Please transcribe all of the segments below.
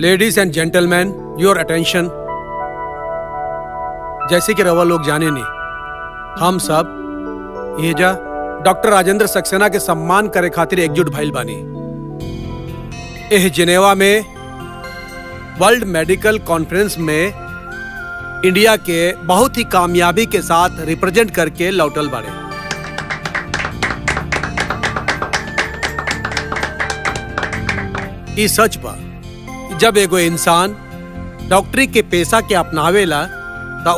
Ladies and gentleman your attention. जैसे कि रवा लोग जाने नहीं, हम सब ये जा डॉक्टर राजेंद्र सक्सेना के सम्मान करे खातिर एकजुट भइल बानी। एह जिनेवा में वर्ल्ड मेडिकल कॉन्फ्रेंस में इंडिया के बहुत ही कामयाबी के साथ रिप्रेजेंट करके लौटल बाड़े। ई सच बा, जब एगो इंसान डॉक्टरी के पेशा के अपनावेला ता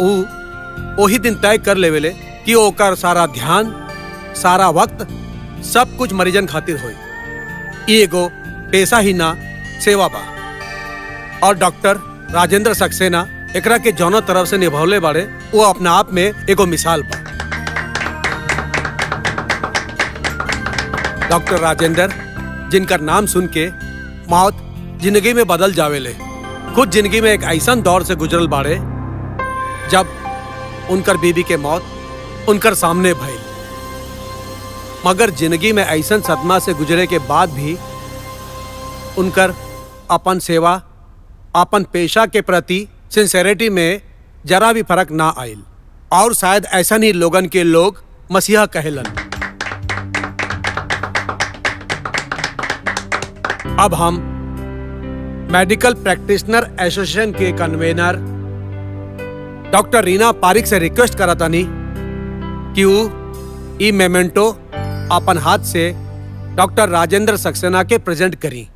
ओही दिन तय कर लेवेले कि ओकर सारा ध्यान, सारा वक्त, सब कुछ मरीजन खातिर होई। एगो पेशा ही ना, सेवा बा। और डॉक्टर राजेंद्र सक्सेना एकरा के जौनों तरफ से निभावले बाड़े, वो अपना आप में एगो मिसाल बा। डॉक्टर राजेंद्र जिनका नाम सुन के मौत जिंदगी में बदल जावेले, खुद जिंदगी में एक ऐसा दौर से गुजरल बाड़े जब उनकर बीबी के मौत उनकर सामने भइल, मगर जिंदगी में ऐसा सदमा से गुजरे के बाद भी उनकर अपन सेवा, अपन पेशा के प्रति सिंसेरिटी में जरा भी फर्क ना आयल। और शायद ऐसा नहीं लोगन के लोग मसीहा कहलन। अब हम मेडिकल प्रैक्टिशनर एसोसिएशन के कन्वेनर डॉक्टर रीना पारीख से रिक्वेस्ट करतानी कि वो ई मेमेंटो अपन हाथ से डॉक्टर राजेंद्र सक्सेना के प्रेजेंट करी।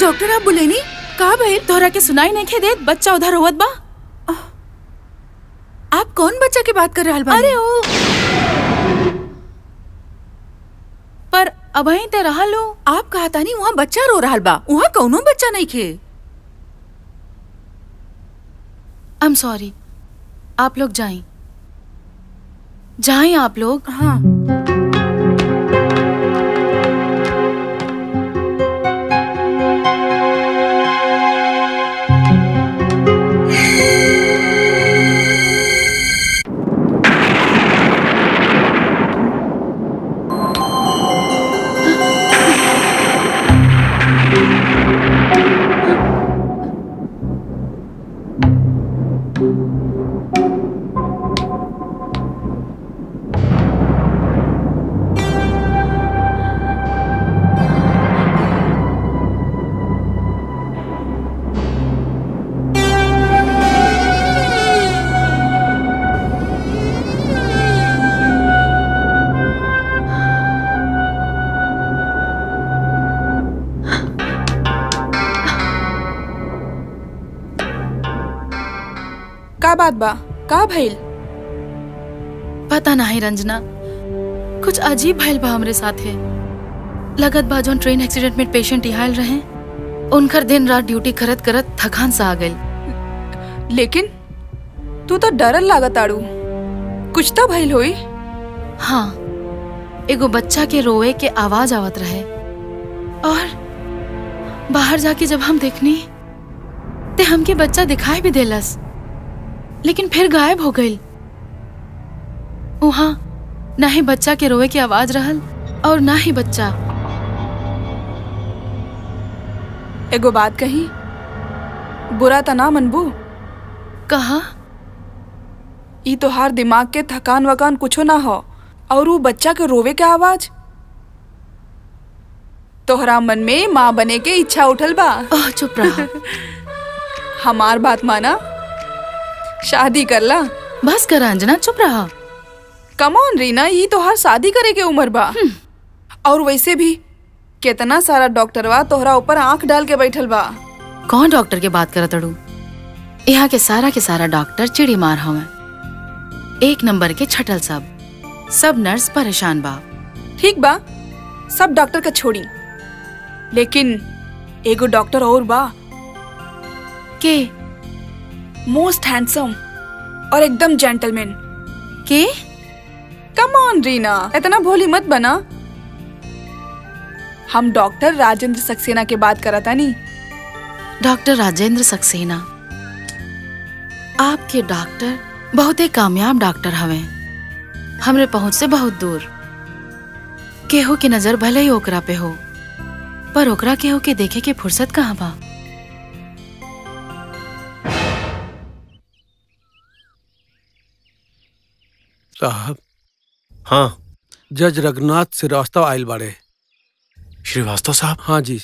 डॉक्टर आप बोले नहीं का भाई तोहरा के सुनाई नहीं खे देत बच्चा उधर होवत बा। आप कौन बच्चा की बात कर रहल बा? अरे ओ पर अबहीं ते रहलो आप कहता नहीं वहां बच्चा रो रहल बा, वहां कोनो बच्चा नहीं खे। आई एम सॉरी, आप लोग जाएं जाएं आप लोग। हाँ का बात बा? का भइल? पता नहीं रंजना, कुछ अजीब भइल बा हमरे साथे। लगत बा जोन ट्रेन एक्सीडेंट में पेशेंट इहाल रहे, उनकर दिन रात ड्यूटी करत करत थकान सा आ गई। लेकिन तू तो डरल लागत आड़ू, कुछ तो भइल होई। हाँ, एगो बच्चा के रोए के आवाज आवत रहे और बाहर जाके जब हम देखनी ते हमके बच्चा दिखाई भी देलस, लेकिन फिर गायब हो गई। वहां ना ही बच्चा के रोए की आवाज रहल और ना ही बच्चा। एगो बात कही, बुरा त ना मनबू? कहा? ई तोहार दिमाग के थकान वकान कुछो ना हो और वो बच्चा के रोवे के आवाज? तोहरा मन में माँ बने के इच्छा उठल बा? ओह चुप रहा। हमार बात माना, शादी करला। बस कर अंजना, चुप रहा। कम ऑन रीना, ये तोहार शादी करे के उम्र बा और वैसे भी कितना सारा डॉक्टरवा तोहरा ऊपर आंख डाल के बैठल बा। कौन डॉक्टर के बात करत अड़ू? यहाँ के सारा डॉक्टर चिड़ी मार हवे, एक नंबर के छटल। सब नर्स परेशान बा। ठीक बा, सब डॉक्टर का छोड़ी, लेकिन एगो डॉक्टर और बा के मोस्ट हैंडसम और एकदम जेंटलमैन के। कम ऑन रीना, इतना भोली मत बना। हम डॉक्टर राजेंद्र सक्सेना के बात करता नहीं। डॉक्टर राजेंद्र सक्सेना आपके डॉक्टर बहुत ही कामयाब डॉक्टर हवे, हमरे पहुंच से बहुत दूर। केहू की नजर भले ही ओकरा पे हो, पर ओकरा केहू के देखे के फुर्सत कहाँ बा। साहब, हाँ, जज रघुनाथ श्रीवास्तव आयल बाड़े। श्रीवास्तव साहब? हाँ जी।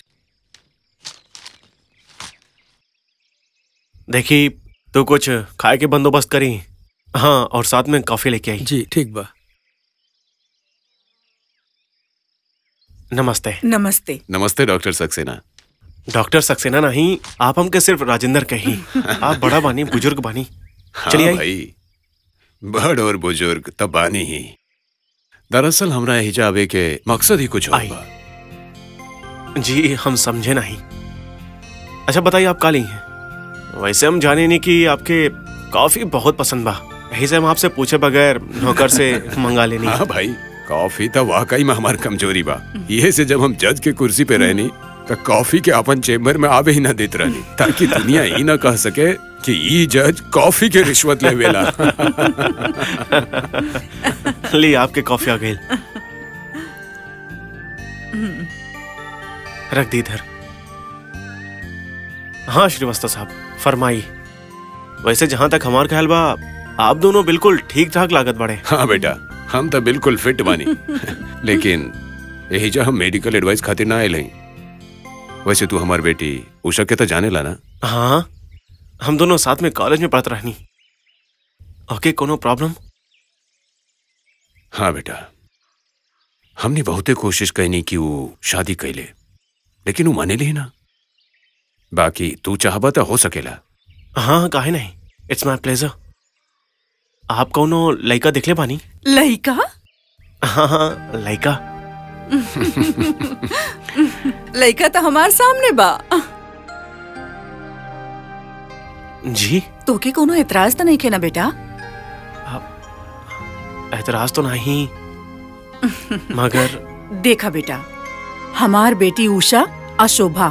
देखी तू कुछ खाए के बंदोबस्त करी। हाँ, और साथ में कॉफी लेके आई। जी ठीक बा। नमस्ते। नमस्ते। नमस्ते डॉक्टर सक्सेना। डॉक्टर सक्सेना नहीं, आप हमके सिर्फ राजेंद्र कही। आप बड़ा बानी, बुजुर्ग बानी। हाँ, चलिए भाई, बड़ और बुजुर्ग तब बानी ही। दरअसल हमरा हिजाबे के मकसद ही कुछ और बा। जी हम समझे नहीं। अच्छा बताइए, आप काली हैं? वैसे हम जाने नहीं कि आपके कॉफी बहुत पसंद बा, यही से हम आपसे पूछे बगैर नौकर से मंगा लेनी। हाँ भाई, कॉफी तो वाकई में हमारी कमजोरी बा। ये से जब हम जज के कुर्सी पे रहनी तो कॉफी के अपन चेम्बर में आवे ही ना देते रहनी, ताकि दुनिया ही ना कह सके कि ये जज कॉफी के रिश्वत लेवेला। ली आपके कॉफी आ गई, रख दी इधर। हाँ श्रीवास्तव साहब फरमाई। वैसे जहां तक हमार ख्याल बा, आप दोनों बिल्कुल ठीक ठाक लागत बड़े। हाँ बेटा, हम तो बिल्कुल फिट बानी। लेकिन यही जो हम मेडिकल एडवाइस खातिर ना आए। वैसे तू हमारी बेटी उषा के तो जाने ला ना? हाँ, हम दोनों साथ में कॉलेज में पढ़ते रहनी। ओके, कोनो प्रॉब्लम? हाँ बेटा, हमने बहुते कोशिश करनी कि वो शादी कर ले, लेकिन वो माने ली ना। बाकी तू चाहबा तो हो सकेला। हाँ, काहे नहीं, इट्स माई प्लेजर। आप कोनो लड़का देख ले बानी? लड़का? हाँ, लड़का। लड़का तो हमारे सामने बा। जी? तो के कोनो एतराज तो नहीं के ना बेटा? एतराज तो नहीं, मगर देखा बेटा, हमार बेटी उषा और शोभा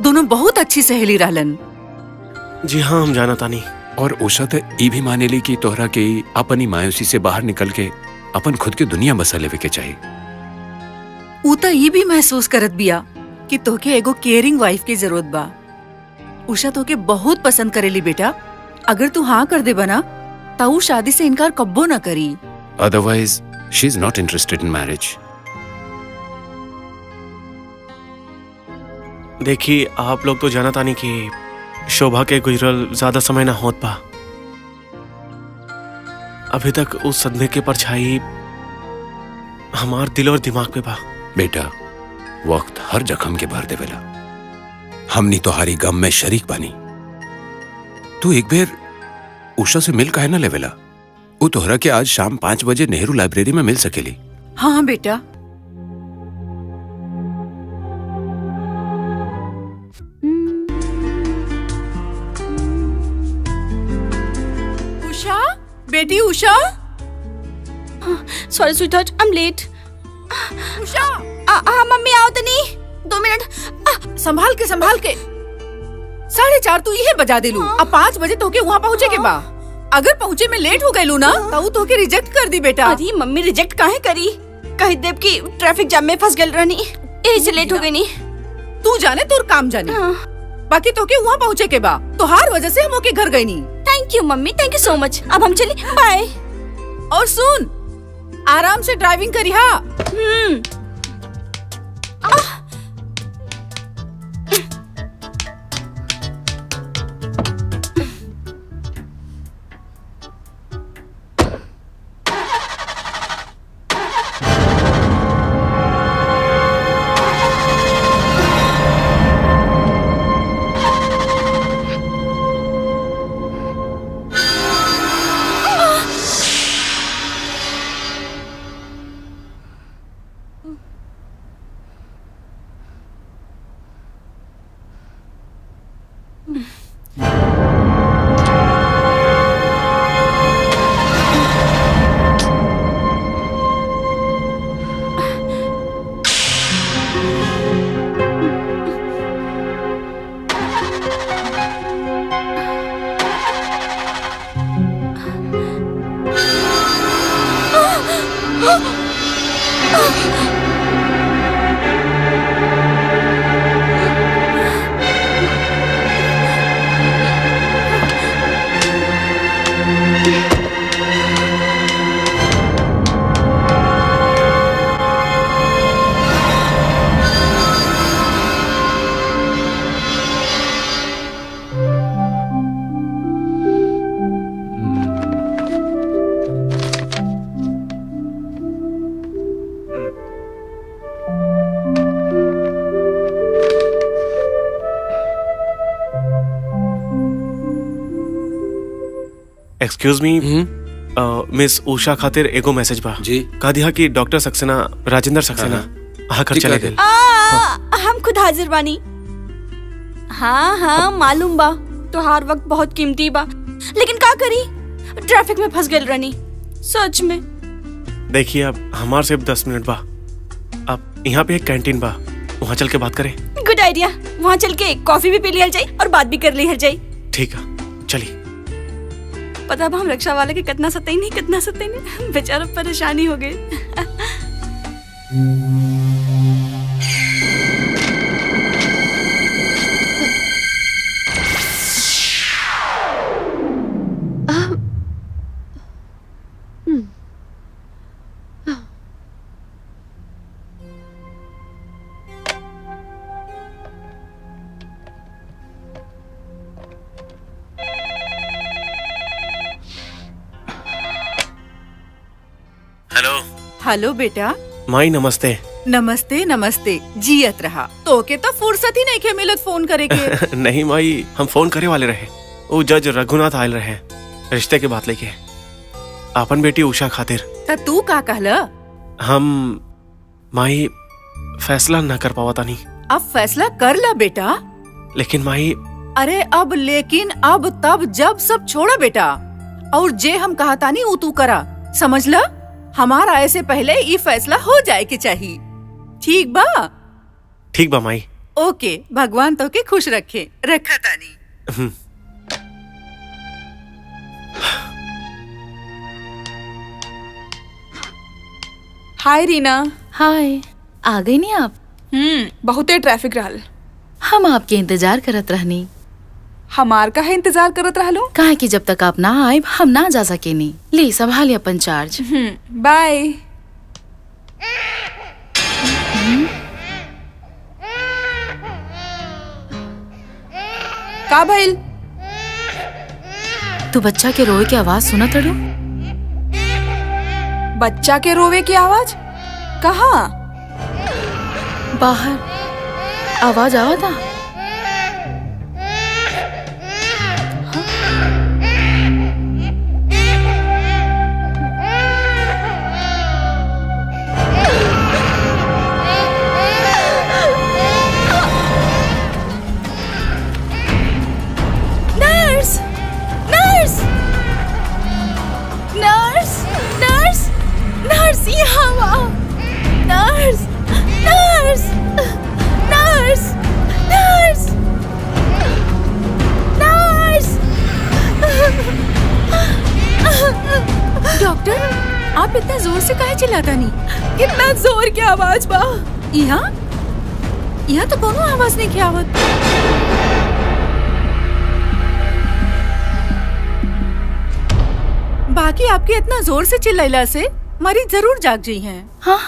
दोनों बहुत अच्छी सहेली रहलन। जी हाँ, हम जानता नहीं। और उषा तो ये भी माने ली कि तोहरा के अपनी मायूसी से बाहर निकल के अपन खुद के दुनिया बसा लेवे के चाहिए। वो तो ये भी महसूस करत बिया कि तोके एगो केयरिंग वाइफ की जरूरत बा। उषा तो के बहुत पसंद करेली बेटा, अगर तू हाँ कर दे बना ताऊ शादी से इनकार कब्बो ना करी। Otherwise, she is not interested in marriage. देखिए आप लोग तो जानता नहीं कि शोभा के गुजरल ज्यादा समय ना होत पा। अभी तक उस सदमे के परछाई हमार दिल और दिमाग पे बा। बेटा, वक्त हर जख्म के भर देवेला। हमनी तोहारी गम में शरीक बानी। तू एक बार उषा से मिल काहे ना लेवेला? वो तोहरा के आज शाम 5 बजे नेहरू लाइब्रेरी में मिल सकेली। हाँ हाँ बेटा। उषा, बेटी Usha. Sorry sweetheart, I am late. Usha. हाँ मम्मी आओ तो नहीं 2 मिनट। संभाल के 4:30 तो ये बजा दिलू। अब 5 बजे तोके वहाँ पहुँचे के बा। अगर पहुँचे में लेट हो गए लू ना तो तोके रिजेक्ट कर दी बेटा। अरे मम्मी रिजेक्ट काहे करी, कह देव की ट्रैफिक जाम में फंस गल रहनी, यही से लेट हो गई। नहीं तू जाने तोर काम जाने, बाकी तोके वहाँ पहुँचे के बा। तोहार वजह से हम ओके घर गए नहीं। Thank you mummy, thank you so much. अब हम चली, बाय। और सुन, आराम से ड्राइविंग करी। हाँ एक्सक्यूज मी, मिस उषा खातिर एगो मैसेज बा। जी। कह दिया कि डॉक्टर सक्सेना, राजेंद्र सक्सेना हाँ घर चले गए। हम खुद हाजिर बानी। हाँ हाँ मालूम बा, तोहार वक्त बहुत कीमती बा, लेकिन का करी ट्रैफिक में फंस गए रहनी सच में। देखिए अब हमार सिर्फ 10 मिनट बा। अब यहाँ पे एक कैंटीन बा, वहाँ चल के बात करें। गुड आइडिया, वहाँ चल के कॉफी भी पी लिया जाये और बात भी कर लिया जाये। ठीक है चलिए। पता हम रक्षा वाले के कितना सताई नहीं, बेचारा परेशानी हो गई। हेलो बेटा। माई नमस्ते। नमस्ते नमस्ते। जियत रहा। तोके तो फुर्सत ही नहीं के मिलत फोन करे के। नहीं माई, हम फोन करे वाले रहे। वो जज रघुनाथ आयल रहे रिश्ते के बात लेके, आपन बेटी उषा खातिर। त तू का कहला? हम माई फैसला ना कर पावता नहीं। अब फैसला कर ला बेटा। लेकिन माई। अरे अब लेकिन अब तब जब सब छोड़ा बेटा, और जे हम कहता नहीं वो तू करा, समझ ला। हमारा आए से पहले ये फैसला हो जाए के चाहिए। ठीक बा? ठीक बा माई। ओके, भगवान तो के खुश रखे। रखा तानी। हाय रीना। हाय, आ गई नहीं आप? बहुते ट्रैफिक रहल। हम आपके इंतजार करत रहनी। हमार का है इंतजार करत रहलो? कहा कि जब तक आप ना आए हम ना जा सके। नहीं ले संभाल अपन चार्ज। बाय। का भाईल? तू बच्चा के रोए की आवाज सुना तड़ो? बच्चा के रोवे की आवाज कहाँ? बाहर आवाज आवा था। यहाँ आओ। Nurse nurse nurse nurse nurse. Doctor आप इतना जोर से काहे चिल्लाता नहीं? इतना जोर की आवाज बा? यहाँ यहाँ तो कोनो आवाज नहीं की आवत। बाकी आपके इतना जोर से चिल्लाइला से मरीज जरूर जाग गई हैं। हाँ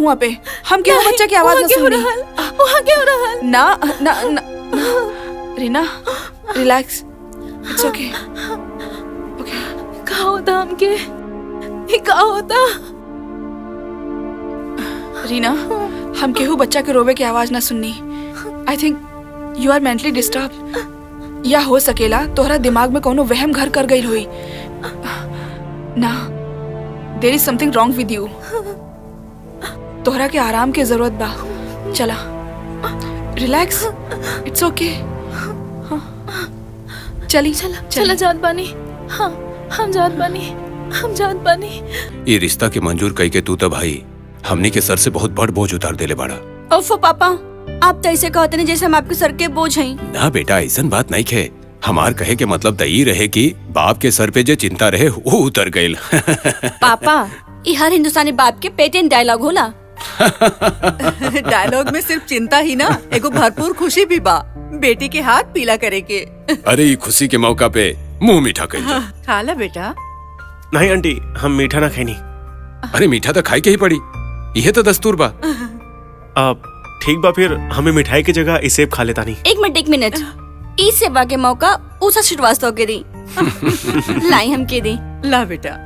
वहाँ पे हम क्या बच्चा की आवाज न सुनी। वहाँ क्या हो रहा है? ना ना ना Reena relax, it's okay okay. क्या होता हमके? क्या होता रीना? हम केहू बच्चा के रोवे की आवाज ना सुननी। I think you are mentally disturb, या हो सकेला तोहरा दिमाग में कोनो वहम घर कर गई हुई ना। There is something wrong with you. तोहरा के आराम की जरूरत बा। चला रिलैक्स, इट्स ओके। चली चला चला जात बानी। हाँ हम जात बानी, हम जात बानी। ये रिश्ता के मंजूर कई के तू तो भाई हमनी के सर से बहुत बड़ बोझ उतार देले बाड़ा। ओफो पापा आप तो ऐसे कहते नहीं जैसे हम आपके सर के बोझ हैं। ना बेटा ऐसा बात नहीं है। हमार कहे के मतलब तो ये रहे कि बाप के सर पे जो चिंता रहे वो उतर गये। पापा ये हर हिंदुस्तानी बाप के पेटेंट डायलॉग होला। डायलॉग में सिर्फ चिंता ही ना, एगो भरपूर खुशी भी बा। बेटी के हाथ पीला करे के। अरे ये खुशी के मौका पे मुंह मीठा कहीं। खा ला बेटा। नहीं आंटी हम मीठा ना खानी। अरे मीठा तो खाई के ही पड़ी, यह तो दस्तूर बा। अब ठीक बा, फिर हमें मिठाई की जगह इसे खा लेता नहीं। एक मिनट इस सेवा के मौका उषा श्रीवास्तव के दी। लाई हम के दी। ला बेटा।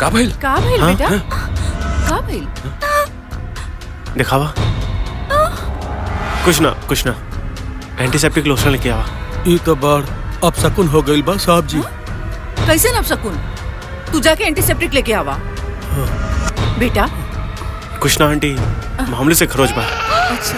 का भईल बेटा? का भईल? दिखावा। कुछ ना एंटीसेप्टिक लोशन लेके आवा। ई तो बार अपशकुन हो गइल बा साहब जी। कैसे ना अपशकुन? तू जाके एंटीसेप्टिक लेके आवा। बेटा कुछ ना आंटी, मामले से खरोच बा। अच्छा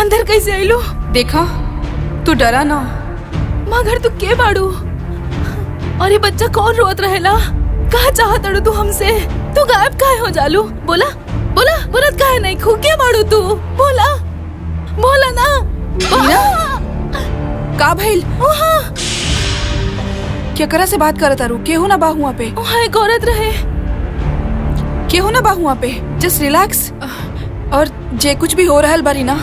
अंदर कैसे आईलो? देखा तू डरा ना, मगर तू के बाड़ू? अरे बच्चा कौन रोत रहेला? कहा चाहत अड़ू तू हमसे? तू गायब काहे हो जालू? बोला बोला बोला काहे नहीं खू के बाड़ू तू? बोला बोला ना। का भइल? क्या करा से बात करत अरू? केहू ना बाहुआ पे गौरत रहे, केहू ना बाहुआ पे। Just relax. और जे कुछ भी हो रहल बारी ना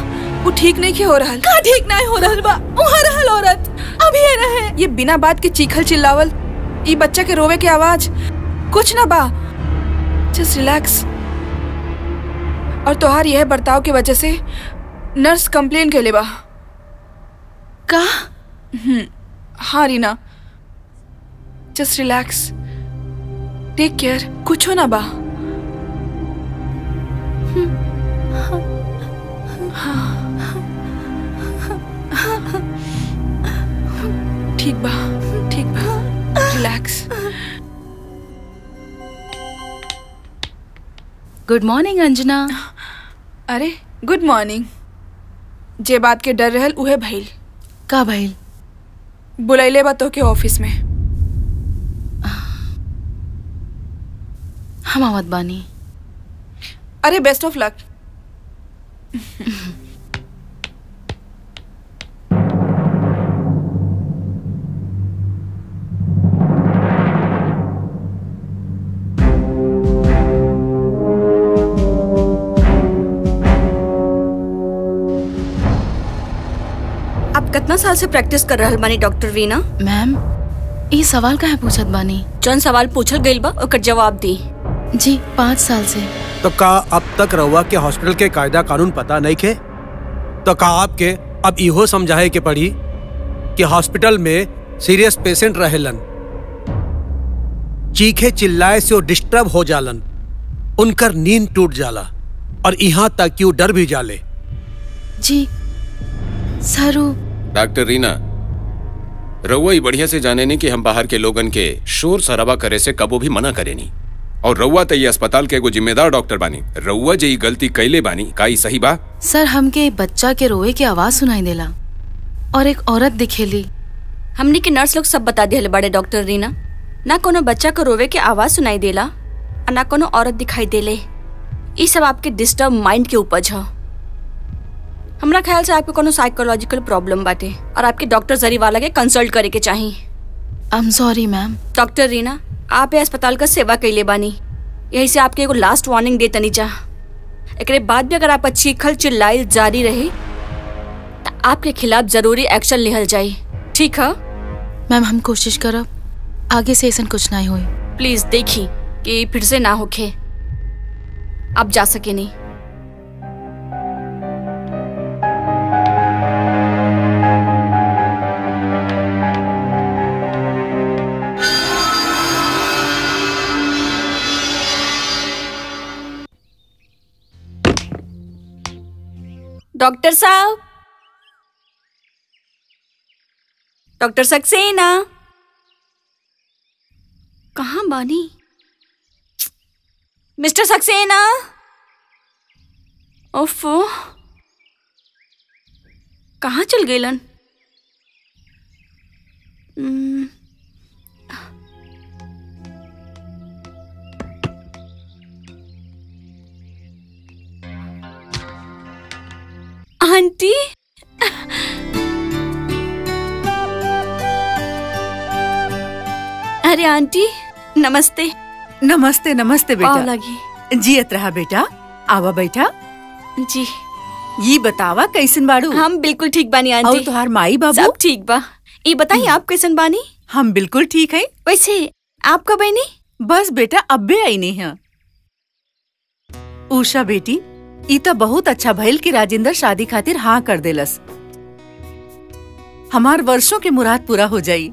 वो ठीक नहीं के हो रहल। का ठीक नहीं हो रहल बा? उहा रहल औरत अभी ये रहे। ये बिना बात के चीखल चिल्लावल, ये बच्चा के रोवे के आवाज कुछ ना बा। Just relax. और तोहार यह बर्ताव के वजह से नर्स कंप्लेन के ले बा का? हाँ Reena, just relax, take care, कुछ हो ना बा। ठीक बा, ठीक बा, रिलैक्स। Good morning Anjana. अरे गुड मॉर्निंग। जे बात के डर रहल उहे भइल। का भइल? बुलाइले बा तोके ऑफिस में। हम आवत बानी। अरे बेस्ट ऑफ लक। आप कितना साल से प्रैक्टिस कर रहल बानी डॉक्टर रीना? मैम ये सवाल काहे पूछत बानी? जौन सवाल पूछल गइल बा ओकर जवाब दी। जी 5 साल से। तो का अब तक रहुआ के हॉस्पिटल के कायदा कानून पता नहीं खे? तो का आपके अब इहो समझाए के पड़ी कि हॉस्पिटल में सीरियस पेशेंट रहेलन, चीखे चिल्लाए से वो डिस्टर्ब हो जालन, उनकर नींद टूट जाला और यहाँ तक कि वो डर भी जाले। जी सारू। डॉक्टर रीना, रहुआ ही बढ़िया से जाने नहीं कि हम बाहर के लोगन के शोर शराबा करे से कबो भी मना करे नहीं। और रउआ त ये अस्पताल के एगो जिम्मेदार डॉक्टर बानी, रउआ जे गलती कैले बानी का ई सही बा? सर हमके बच्चा के रोए की आवाज सुनाई देला और एक औरत दिखेली। हमनी के नर्स लोग सब बता दिहल बड़े डॉक्टर रीना, ना कोनो बच्चा को रोवे की आवाज सुनाई देला और ना कोनो औरत दिखाई देले। ई सब आपके डिस्टर्ब माइंड के उपज है। हमरा ख्याल से आपके कोनो साइकोलॉजिकल प्रॉब्लम बाटे और आपके डॉक्टर जरीवाला के कंसल्ट करे के चाहिए। I am sorry ma'am. Doctor Reena, आप ये अस्पताल का सेवा कैले बानी, यही से आपके एगो लास्ट वार्निंग दे तनी चाह। एक बाद भी अगर आपका चीखल चिल्लाइल जारी रहे तो आपके खिलाफ जरूरी एक्शन लिहल जाए। ठीक है मैम, हम कोशिश करब आगे से ऐसा कुछ नहीं हुई। प्लीज देखी कि फिर से ना होके। आप जा सके नहीं। डॉक्टर साहब, डॉक्टर सक्सेना कहाँ बानी? मिस्टर सक्सेना, ओफो कहाँ चल गईलन? आंटी, अरे आंटी नमस्ते। नमस्ते नमस्ते बेटा। जियत रहा बेटा। आवा बैठा। जी ये बतावा कैसन बाड़ू? हम बिल्कुल ठीक बानी आंटी। और तुहार माई बाबू सब ठीक बा? ये बताइए आप कैसन बानी? हम बिल्कुल ठीक है। वैसे आप कब आईनी? बस बेटा अबे आईनी है। उषा बेटी ई तो बहुत अच्छा भइल कि राजेंद्र शादी खातिर हाँ कर देलस। हमार वर्षों के मुराद पूरा हो जाई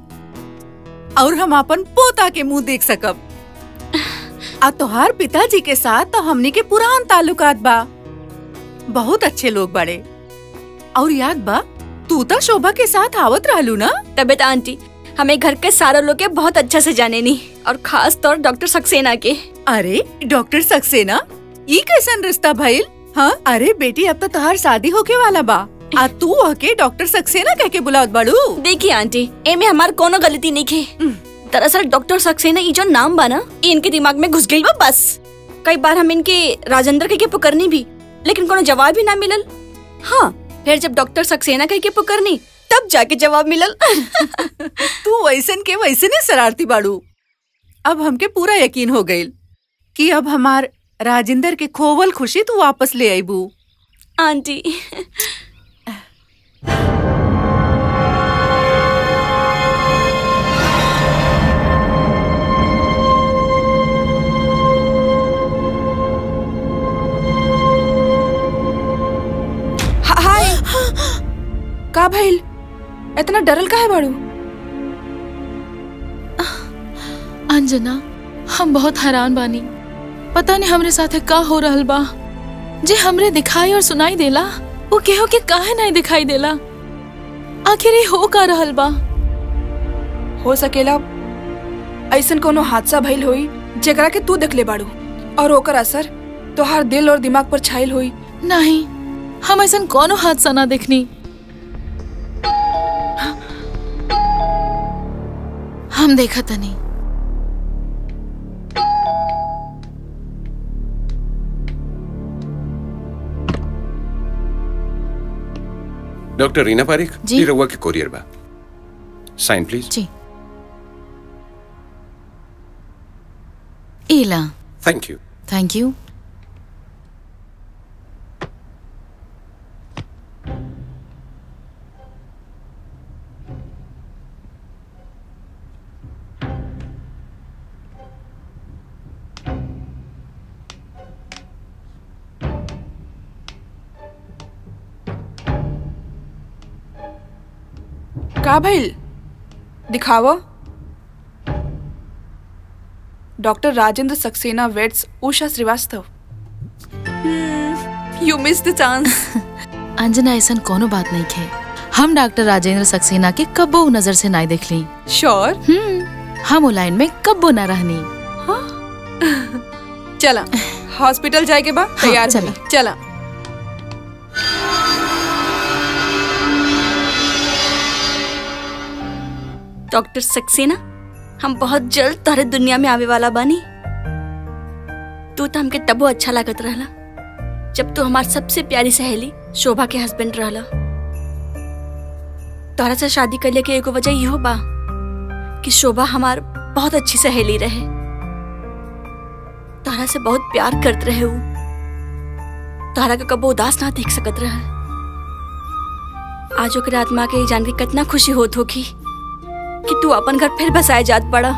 और हम अपन पोता के मुंह देख सकब। आ तोहार पिताजी के साथ तो हमनी के पुरान ताल्लुकात बा, बहुत अच्छे लोग बड़े। और याद बा तू तो शोभा के साथ आवत रहलू ना? तबे आंटी हमें घर के सारे लोग के बहुत अच्छा से जाने नी और खास तौर डॉक्टर सक्सेना के। अरे डॉक्टर सक्सेना ई कैसन रिश्ता भइल? हाँ अरे बेटी अब तो तोहार शादी होके वाला बा, आ तू आके डॉक्टर सक्सेना कह के बुलावत बाड़ू। देखिए आंटी एमे हमार कोनो गलती नहीं है। दरअसल डॉक्टर सक्सेना ये जो नाम बा ना इनके दिमाग में घुस गई बा बस। कई बार हम इनके राजेंद्र कह के पुकरनी भी लेकिन कोनो जवाब भी ना मिलल। हाँ फिर जब डॉक्टर सक्सेना कह के पुकरनी तब जाके जवाब मिलल। तू वैसन के वैसने शरारती बाड़ू। अब हमके पूरा यकीन हो गई कि अब हमार राजेंद्र के खोवल खुशी तू वापस ले आईबू। आंटी हाय का भइल, इतना डरल काहे बाड़ू? अंजना हम बहुत हैरान बानी, पता नहीं हमरे साथे का हो रहल बा। जे हमरे दिखाई और सुनाई देला वो केहो के काहे नहीं दिखाई देला, आखिर ये हो का रहल बा? हो सकेला ऐसन कोनो हादसा भइल होई जेकरा के तू देखले बाड़ू और ओकर असर तोहार दिल और दिमाग पर छाइल होई। नहीं हम ऐसन कोनो हादसा ना देखनी। हम देखा त नहीं। डॉक्टर रीना पारीख जी रहुआ के कोरियर बा, साइन प्लीज। जी एला। Thank you. Thank you. का भइल दिखावो? Doctor Rajendra Saxena waits Usha Srivastava. You miss the chance. Anjana ऐसा कोनो बात नहीं है, हम डॉक्टर राजेंद्र सक्सेना के कब्बो नजर से ना देख ली। श्योर? हम वो लाइन में कब्बो ना रहनी। हाँ? चला हॉस्पिटल जाए के बाद तैयार। हाँ, चला डॉक्टर सक्सेना हम बहुत जल्द तोहरे दुनिया में आवे वाला बानी। तू तो हमके तबो अच्छा लागत रहला जब तू हमार सबसे प्यारी सहेली शोभा के हस्बैंड रहला। तोहरा से शादी करले के एगो वजह यह बा कि शोभा हमार बहुत अच्छी सहेली रहे, तोहरा से बहुत प्यार करत रहे, वो तोहरा के कबो उदास ना देख सकत रहे। आज ओकरे आत्मा के जान के कितना खुशी होत होगी कि तू अपन घर फिर बसाए जात पड़ा।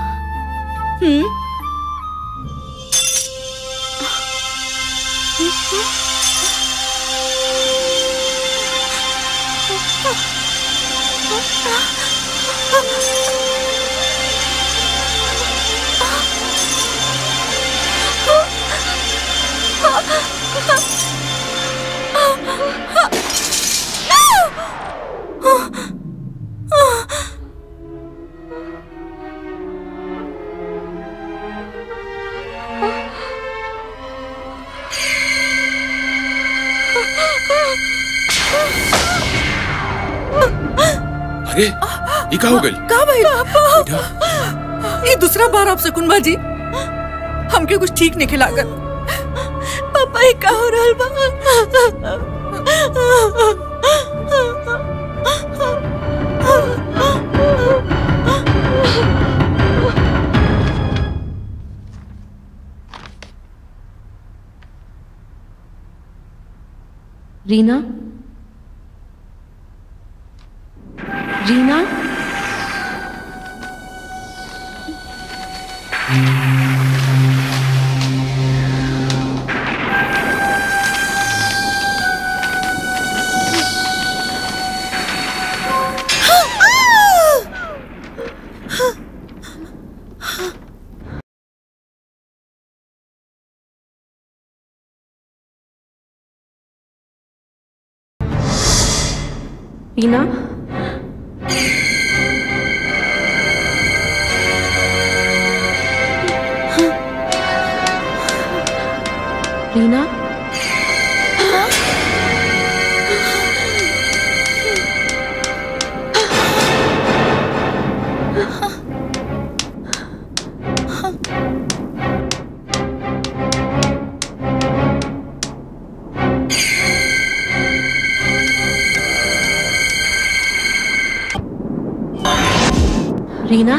का हो गई? का भाई? पापा ये दूसरा बार आपसे कुनबा जी हमके कुछ ठीक नहीं खिलाकर। पापा ये का हो रहल बा? रीना, रीना रीना रीना रीना,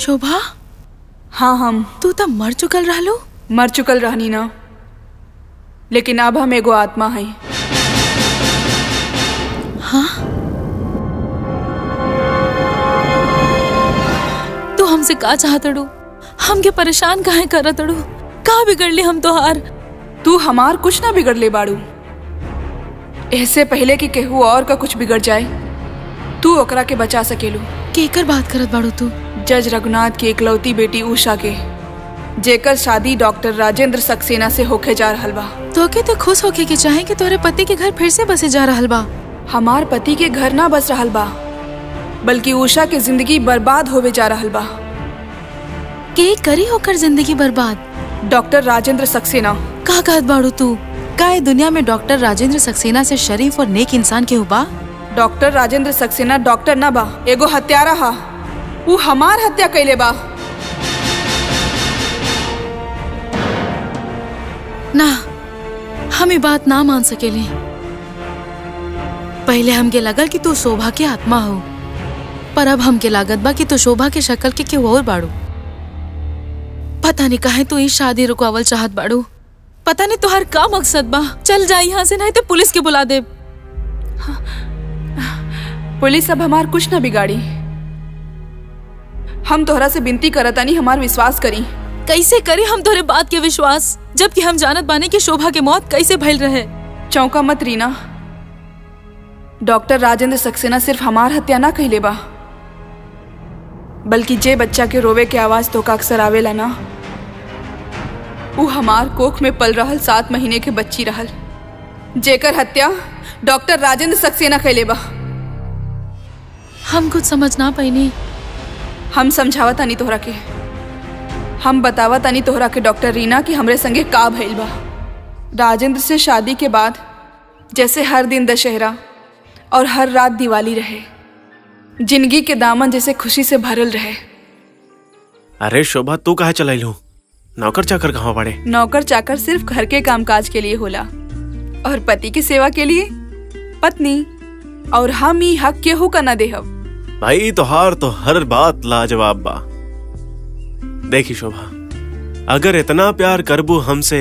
शोभा। हाँ हम तू तो मर चुकल रहलो। मर चुकल रहनी ना, लेकिन अब हम एगो आत्मा है। हाँ तू तो हमसे का चाहत रू? हमके परेशान काहे करत रू? का बिगड़ले हम तोहार? तू हमार कुछ ना बिगड़ले बाड़ू। ऐसे पहले कि केहू और का कुछ बिगड़ जाए, तू ओकरा के बचा सकेलू। केकर बात करत बाड़ू तू? जज रघुनाथ की एकलौती बेटी उषा के, जेकर शादी डॉक्टर राजेंद्र सक्सेना से होके जा रहल बा। तोके तो खुश होके के चाहे कि तोहरे पति के घर फिर से बसे जा रहल बा। हमार पति के घर ना बस रहल बा, बल्कि उषा के जिंदगी बर्बाद होवे जा रहल बा। के करी होकर जिंदगी बर्बाद? डॉक्टर राजेंद्र सक्सेना। का कहत बाड़ू तू? का ए दुनिया में डॉक्टर राजेंद्र सक्सेना से शरीफ और नेक इंसान के हुआ? डॉक्टर राजेंद्र सक्सेना डॉक्टर ना बा, एगो हत्यारा हा। वो हमार हत्या कैले बा। ना, हम ये बात ना मान सकेले। पहले हमके लगल कि तू शोभा के आत्मा हो, पर अब हमके लागत बा कि तू शोभा के शक्ल के क्यों और बाड़ू। पता नहीं काहे तू इस शादी रुकावल चाहत बाड़ू। पता नहीं तुहार का मकसद बा। चल जा यहाँ से, नहीं तो पुलिस के बुला दे। पुलिस अब हमार कुछ ना बिगाड़ी। हम तोहरा से बिनती करतानी हमार विश्वास करी। कैसे करी हम तोहरे बात के विश्वास, जबकि हम जानत बाने कि शोभा के मौत कैसे भइल रहे? चौंका मत रीना, डॉक्टर राजेंद्र सक्सेना सिर्फ हमार हत्या ना कहिले बा, बल्कि जे बच्चा के रोवे के आवाज तो का अक्सर आवेला ना, वो हमार कोख में पल रहल 7 महीने के बच्ची रहल, जेकर हत्या डॉक्टर राजेंद्र सक्सेना कहिले बा। हम कुछ समझ ना पाइनी। हम समझावत आनी तोहरा के, हम बतावत आनी तोहरा के डॉक्टर रीना कि हमरे संगे का भइल बा। राजेंद्र से शादी के बाद जैसे हर दिन दशहरा और हर रात दिवाली रहे, जिंदगी के दामन जैसे खुशी से भरल रहे। अरे शोभा, तू काहे चलैलू? नौकर चाकर कहाँ बाड़े? नौकर चाकर सिर्फ घर के कामकाज के लिए होला, और पति की सेवा के लिए पत्नी। और हम ही हक केहू का न देहब। भाई तोहार तो हर बात लाजवाब बा। देखी शोभा, अगर इतना प्यार करबू हमसे,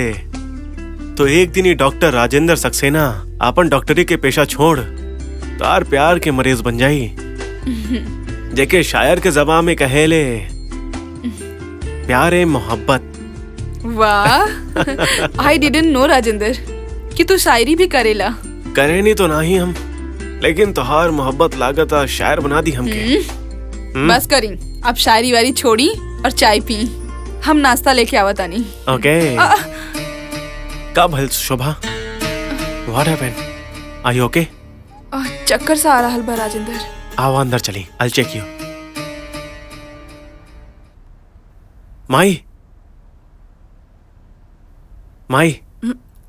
तो एक दिन ही डॉक्टर राजेंद्र सक्सेना अपन डॉक्टरी के पेशा छोड़ तार प्यार के मरीज बन जाई, जेके शायर के जबान में कहेले प्यारे मोहब्बत। वाह, आई डिडंट नो राजेंद्र कि तू शायरी भी करेला। करे नहीं तो नहीं हम, लेकिन तोहार मोहब्बत लागता शायर बना दी हमके। बस करी, अब शायरी वारी छोड़ी और चाय पी। हम नाश्ता लेके आवतानी। ओके। का भल शोभा? What happened? Are you okay? चक्कर सा आ रहा है राजेंद्र। आओ अंदर चली, I'll check you। माई, माई।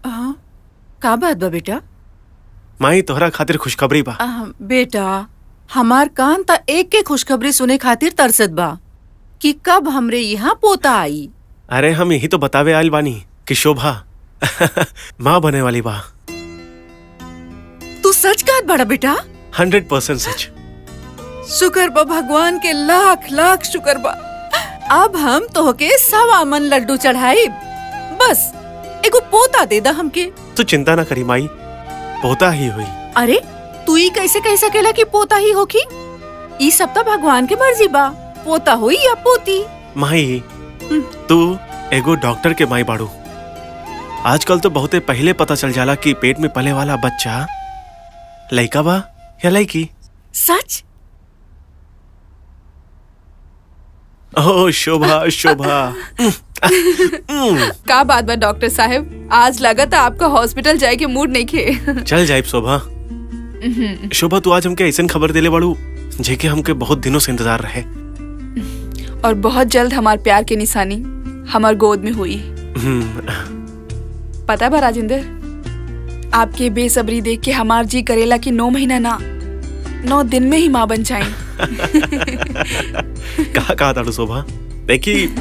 हाँ, का बात बा बेटा? माई तोहरा खातिर खुशखबरी बा। बेटा, हमार कान ता एक के खुशखबरी सुने खातिर तरसत बा कि कब हमरे यहाँ पोता आई। अरे हम यही तो बतावे आयल बानी कि शोभा माँ बने वाली बा। तू सच कहत बड़ा बेटा? 100% सच। शुक्र बा, भगवान के लाख लाख शुक्र बा। अब हम तोहके 100 मन लड्डू चढ़ाई, बस एगो पोता दे दा हमके। तू चिंता ना करी माई, पोता ही हुई। अरे तू ही कैसे कह सकेला कि पोता ही होखी? ई सब तो भगवान के मर्जी बा, पोता हुई या पोती। माई तू एगो डॉक्टर के माई बाड़ू। आजकल तो बहुते पहले पता चल जाला कि पेट में पले वाला बच्चा लड़का बा या लड़की। सच? ओह शोभा शोभा। का बात बा डॉक्टर साहब, आज लगत आपका हॉस्पिटल जाए के मूड नहीं खे। चल जाए शोभा। शोभा तू आज हमके ऐसा खबर देले बाड़ू जेके हमके बहुत दिनों से इंतजार रहे और बहुत जल्द हमारे प्यार के निशानी हमारे गोद में हुई। पता बा राजेंद्र, आपके बेसब्री देख के हमार जी करेला कि 9 महीना ना 9 दिन में ही मां बन जाएं। कहा था शोभा, देखिए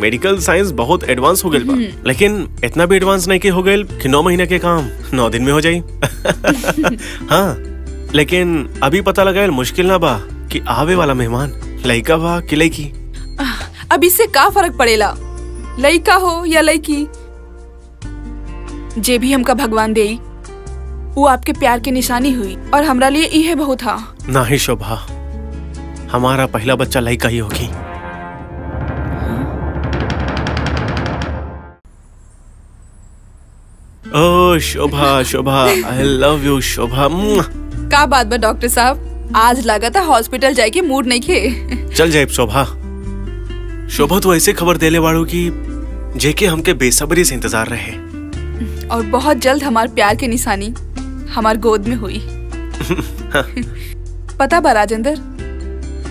मेडिकल साइंस बहुत एडवांस हो गए बा, लेकिन इतना भी एडवांस नहीं के हो गए कि 9 महीना के काम 9 दिन में हो जाए। हाँ, लेकिन अभी पता लगा मुश्किल ना बा कि आवे वाला मेहमान लड़का बा कि लड़की। अब इससे का फर्क पड़ेला, लड़का हो या लड़की, जे भी हमका भगवान दे वो आपके प्यार की निशानी हुई और हमरा लिए ये बहुत था। ना ही शोभा, हमारा पहला बच्चा लड़का ही होगी। Oh Shobha, Shobha I love you Shobha. का बात बा डॉक्टर साहब, आज लगा था हॉस्पिटल जाए के मूड नहीं खे। चल जाए शोभा। शोभा तो ऐसे खबर देले वालों की जेके हमके बेसब्री से इंतजार रहे और बहुत जल्द हमारे प्यार के निशानी हमारे गोद में हुई। पता बा राजेंद्र,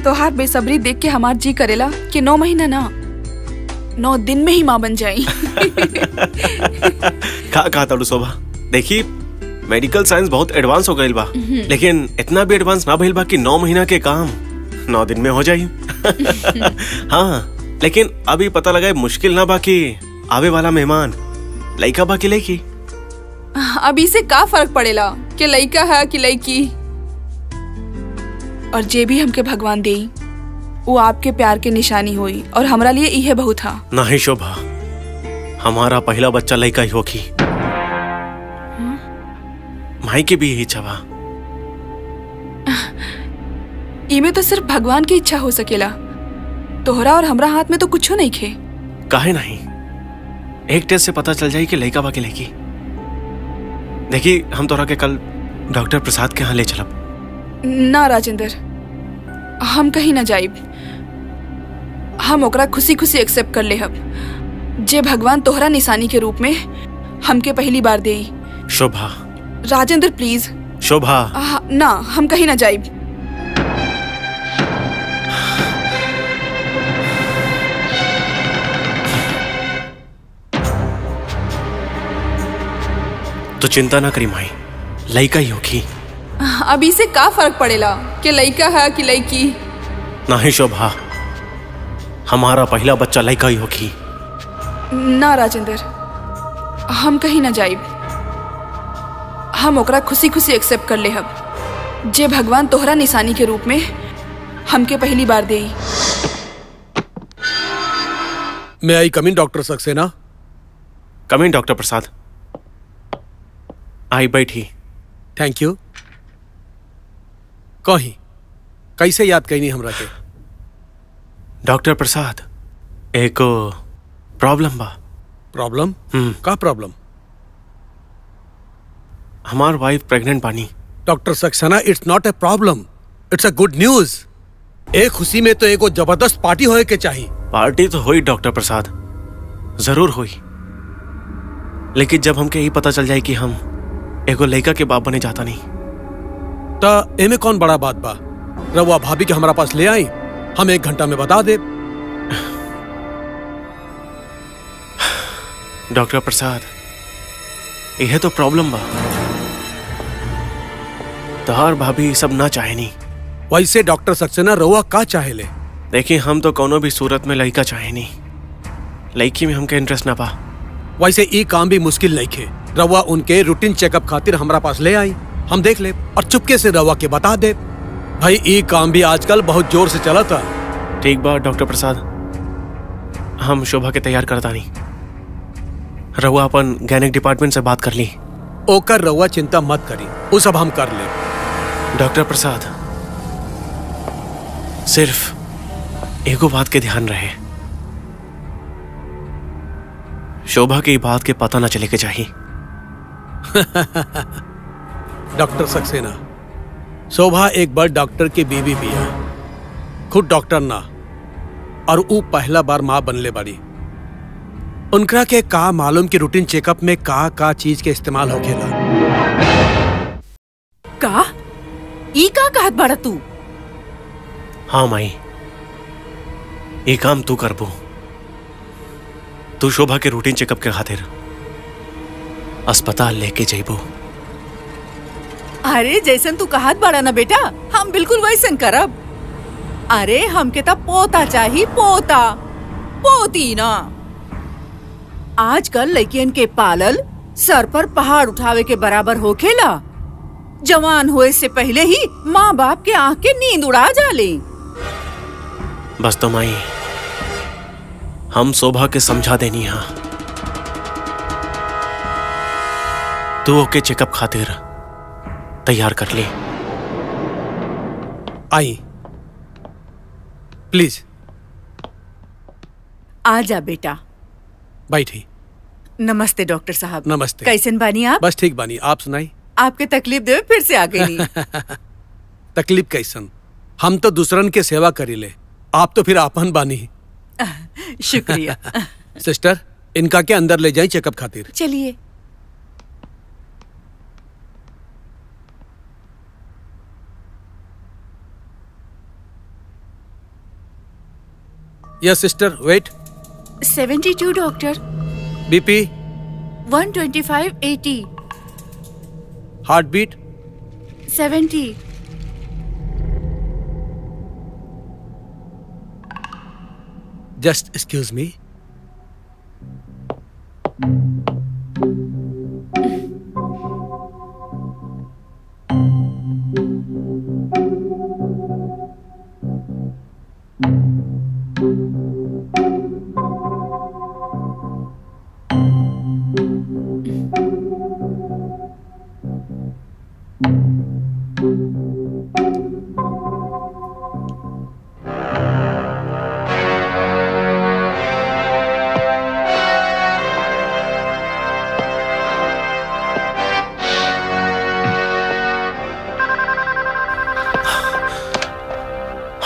तोहार बेसब्री देख के हमार जी करेला कि 9 महीना ना 9 दिन में ही मां बन जाए। कहा था शोभा, देखी मेडिकल साइंस बहुत एडवांस हो गई बा, लेकिन इतना भी एडवांस ना भइल बा कि 9 महीना के काम 9 दिन में हो जाए। हाँ, लेकिन अभी पता लगा मुश्किल ना बा कि आवे वाला मेहमान लड़का बा कि लड़की। अभी से का फर्क पड़ेला कि लड़का है कि लड़की, और जे भी हमके भगवान दे वो आपके प्यार के निशानी हुई और हमरा लिए यह बहुत था। नहीं शोभा, हमारा पहला बच्चा लड़का ही होगी। माई के भी यही इच्छा बा। इमे तो सिर्फ भगवान की इच्छा हो सकेला, तोहरा और हमरा हाथ में तो कुछ नहीं खे। काहे नहीं, एक टेस्ट से पता चल जाए कि लड़का बा कि लड़की। देखी हम तोहरा के कल डॉक्टर प्रसाद के यहाँ ले चलब। ना राजेंद्र, हम कहीं ना जाइब, हम ओकरा खुशी खुशी एक्सेप्ट कर ले हब, जे भगवान तोहरा निशानी के रूप में हमके पहली बार दे। शोभा, राजेंद्र प्लीज। शोभा ना, हम कहीं ना जाइब। तो चिंता ना करी माई, लड़का ही होगी। अभी से का फर्क पड़ेला कि लड़का है कि लड़की। नहीं शोभा, हमारा पहला बच्चा लड़का ही होगी। ना राजेंद्र, हम कहीं ना जाइब, हम ओकरा खुशी खुशी एक्सेप्ट कर ले हब, जे भगवान तोहरा निशानी के रूप में हमके पहली बार दे। May I come in doctor Saxena. Come in doctor Prasad. आई बैठी। Thank you. कहीं कैसे याद कहीं हमरा के? डॉक्टर प्रसाद, एक प्रॉब्लम बा। प्रॉब्लम? का प्रॉब्लम? हमार वाइफ प्रेग्नेंट बानी। Doctor Saxena, it's not a problem, it's a good news. एक खुशी में तो एगो जबरदस्त पार्टी होए के चाहिए। पार्टी तो हुई डॉक्टर प्रसाद, जरूर हुई, लेकिन जब हमके यही पता चल जाए कि हम एगो लड़का के बाप बने जाता नहीं तो एमे कौन बड़ा बात बा। रवा भाभी के हमारा पास ले आई, हम 1 घंटा में बता दे। डॉक्टर प्रसाद, यह तो प्रॉब्लम बा, तोहार भाभी सब ना चाहे नहीं। वैसे डॉक्टर सक्सेना, रवा का चाहे ले? देखिए, हम तो कोनो भी सूरत में लड़का चाहे नहीं, लड़की में हमके इंटरेस्ट ना पा। वैसे ये काम भी मुश्किल नहीं खे, रवा उनके रूटीन चेकअप खातिर हमारा पास ले आई, हम देख ले और चुपके से रवा के बता दे। भाई ये काम भी आजकल बहुत जोर से चला था। ठीक बा डॉक्टर प्रसाद, हम शोभा के तैयार करता नहीं, रवा अपन गैनिक डिपार्टमेंट से बात कर ली। ओकर रवा चिंता मत करी, वो सब हम कर ले। डॉक्टर प्रसाद, सिर्फ एगो बात के ध्यान रहे, शोभा की बात के पता ना चले के चाहिए। डॉक्टर सक्सेना, शोभा एक बार डॉक्टर के बीवी भी है, खुद डॉक्टर ना, और वो पहला बार माँ बनले बाड़ी। उनका के का मालूम कि रूटीन चेकअप में का चीज के इस्तेमाल होखेला। का ई का कहत बाड़ा तू? हाँ माई, ये काम तू करबो। तू शोभा के रूटीन चेकअप के खातिर अस्पताल लेके जाइबो। अरे जैसन तू कहत बाड़ा ना बेटा, हम बिल्कुल वैसन करब। अरे हमके तब पोता चाहिए, पोता पोती ना। आजकल लड़कियन के पालल सर पर पहाड़ उठावे के बराबर होखेला। जवान होए से पहले ही माँ बाप के आँख के नींद उड़ा जाले। बस तो माई, हम शोभा के समझा देनी है। तू ओके चेकअप खातिर तैयार कर ले। आई प्लीज आ जा बेटा, बैठी। नमस्ते डॉक्टर साहब। नमस्ते। कैसन बानी आप? बस ठीक बानी, आप सुनाई? आपके तकलीफ देवे फिर से आ गई। तकलीफ कैसन, हम तो दूसरन के सेवा करीले, आप तो फिर आपन बानी। शुक्रिया। सिस्टर इनका के अंदर ले जाए चेकअप खातिर। चलिए। Yes sister, wait. 72 doctor. BP 125/80। Heart beat 70। Just excuse me.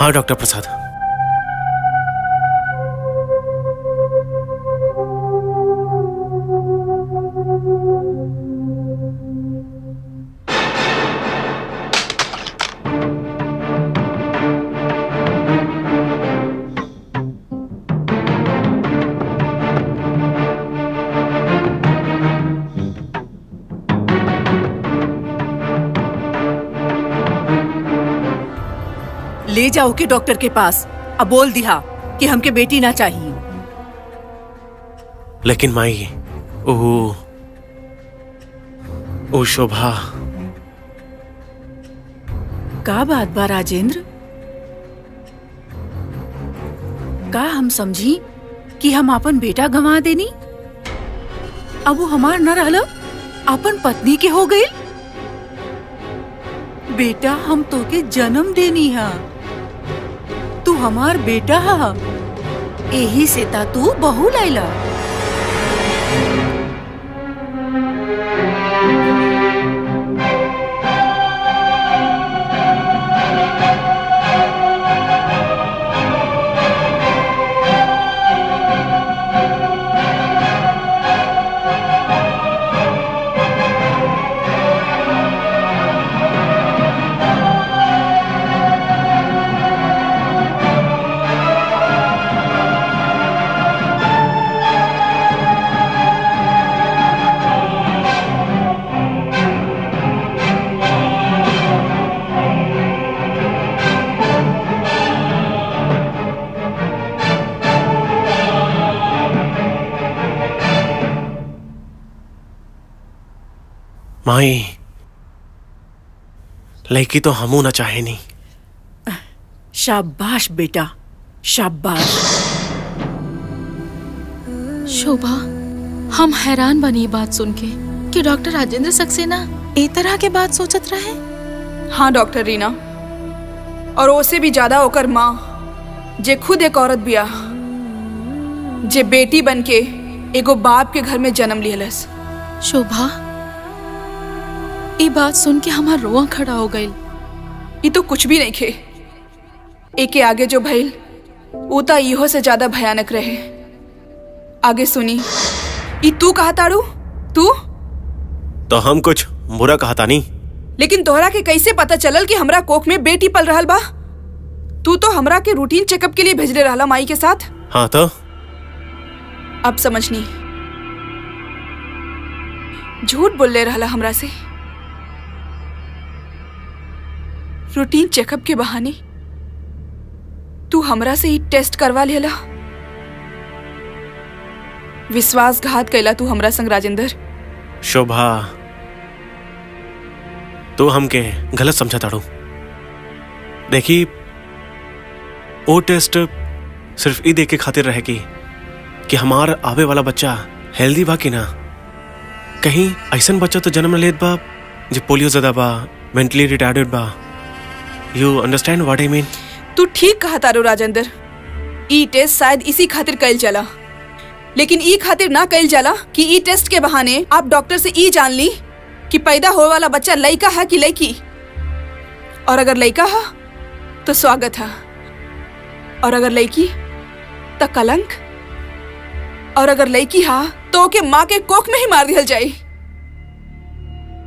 हाँ डॉक्टर प्रसाद, ले जाओ के डॉक्टर के पास। अब बोल दिया कि हमके बेटी ना चाहिए। लेकिन माई ओ शोभा। का बात बा राजेंद्र, का हम समझी कि हम अपन बेटा गंवा देनी? अब वो हमार न रहल, अपन पत्नी के हो गई। बेटा हम तो के जन्म देनी है, तू हमार बेटा हा। यही से ता तू बहू लाइला। माई लड़की तो हमू ना चाहे नहीं। शाबाश बेटा, शाबाश। शोभा हम हैरान बनी बात सुन के कि डॉक्टर राजेंद्र सक्सेना ए तरह के बात सोचत रहे। हाँ डॉक्टर रीना, और ओसे भी ज्यादा ओकर माँ जे खुद एक औरत बिया, जे बेटी बन के एगो बाप के घर में जन्म लियलस। शोभा ये बात सुन के हमार रोआ खड़ा हो गई। ये तो कुछ भी नहीं खे। एके आगे जो भइल वो तो इहो से ज्यादा भयानक रहे। आगे सुनी, ये तू कहा तारू? तू तो हम कुछ बुरा कहा था नहीं। लेकिन तोहरा के कैसे पता चलल कि हमरा कोख में बेटी पल रहल बा? तू तो हमरा के रूटीन चेकअप के लिए भेजले रहला माई के साथ। हाँ तो अब समझनी झूठ बोलले रहला हमरा से। रूटीन चेकअप के बहाने तू हमरा से ही टेस्ट करवा लेला। विश्वासघात कैला तू हमरा संग राजेंद्र। शोभा तू हमके गलत समझा ताड़ू। देखी वो टेस्ट सिर्फ ई देख के खातिर रहे कि हमार आवे वाला बच्चा हेल्दी बा कि ना। कहीं ऐसा बच्चा तो जन्म लेत बा जो पोलियो ज़्यादा बा, मेंटली रिटायर्डेड बा। You understand what I mean? तू ठीक कहा तारो राजेंद्र। ई टेस्ट शायद इसी खातिर कइल जाला, लेकिन ई खातिर ना कइल जाला कि ई टेस्ट के बहाने आप डॉक्टर से ई जान ली कि पैदा होए वाला बच्चा लड़का है कि लड़की। और अगर लड़का है तो स्वागत है, और अगर लड़की तो कलंक, और अगर लड़की हा तो ओके माँ के कोख में ही मार दिया जाए।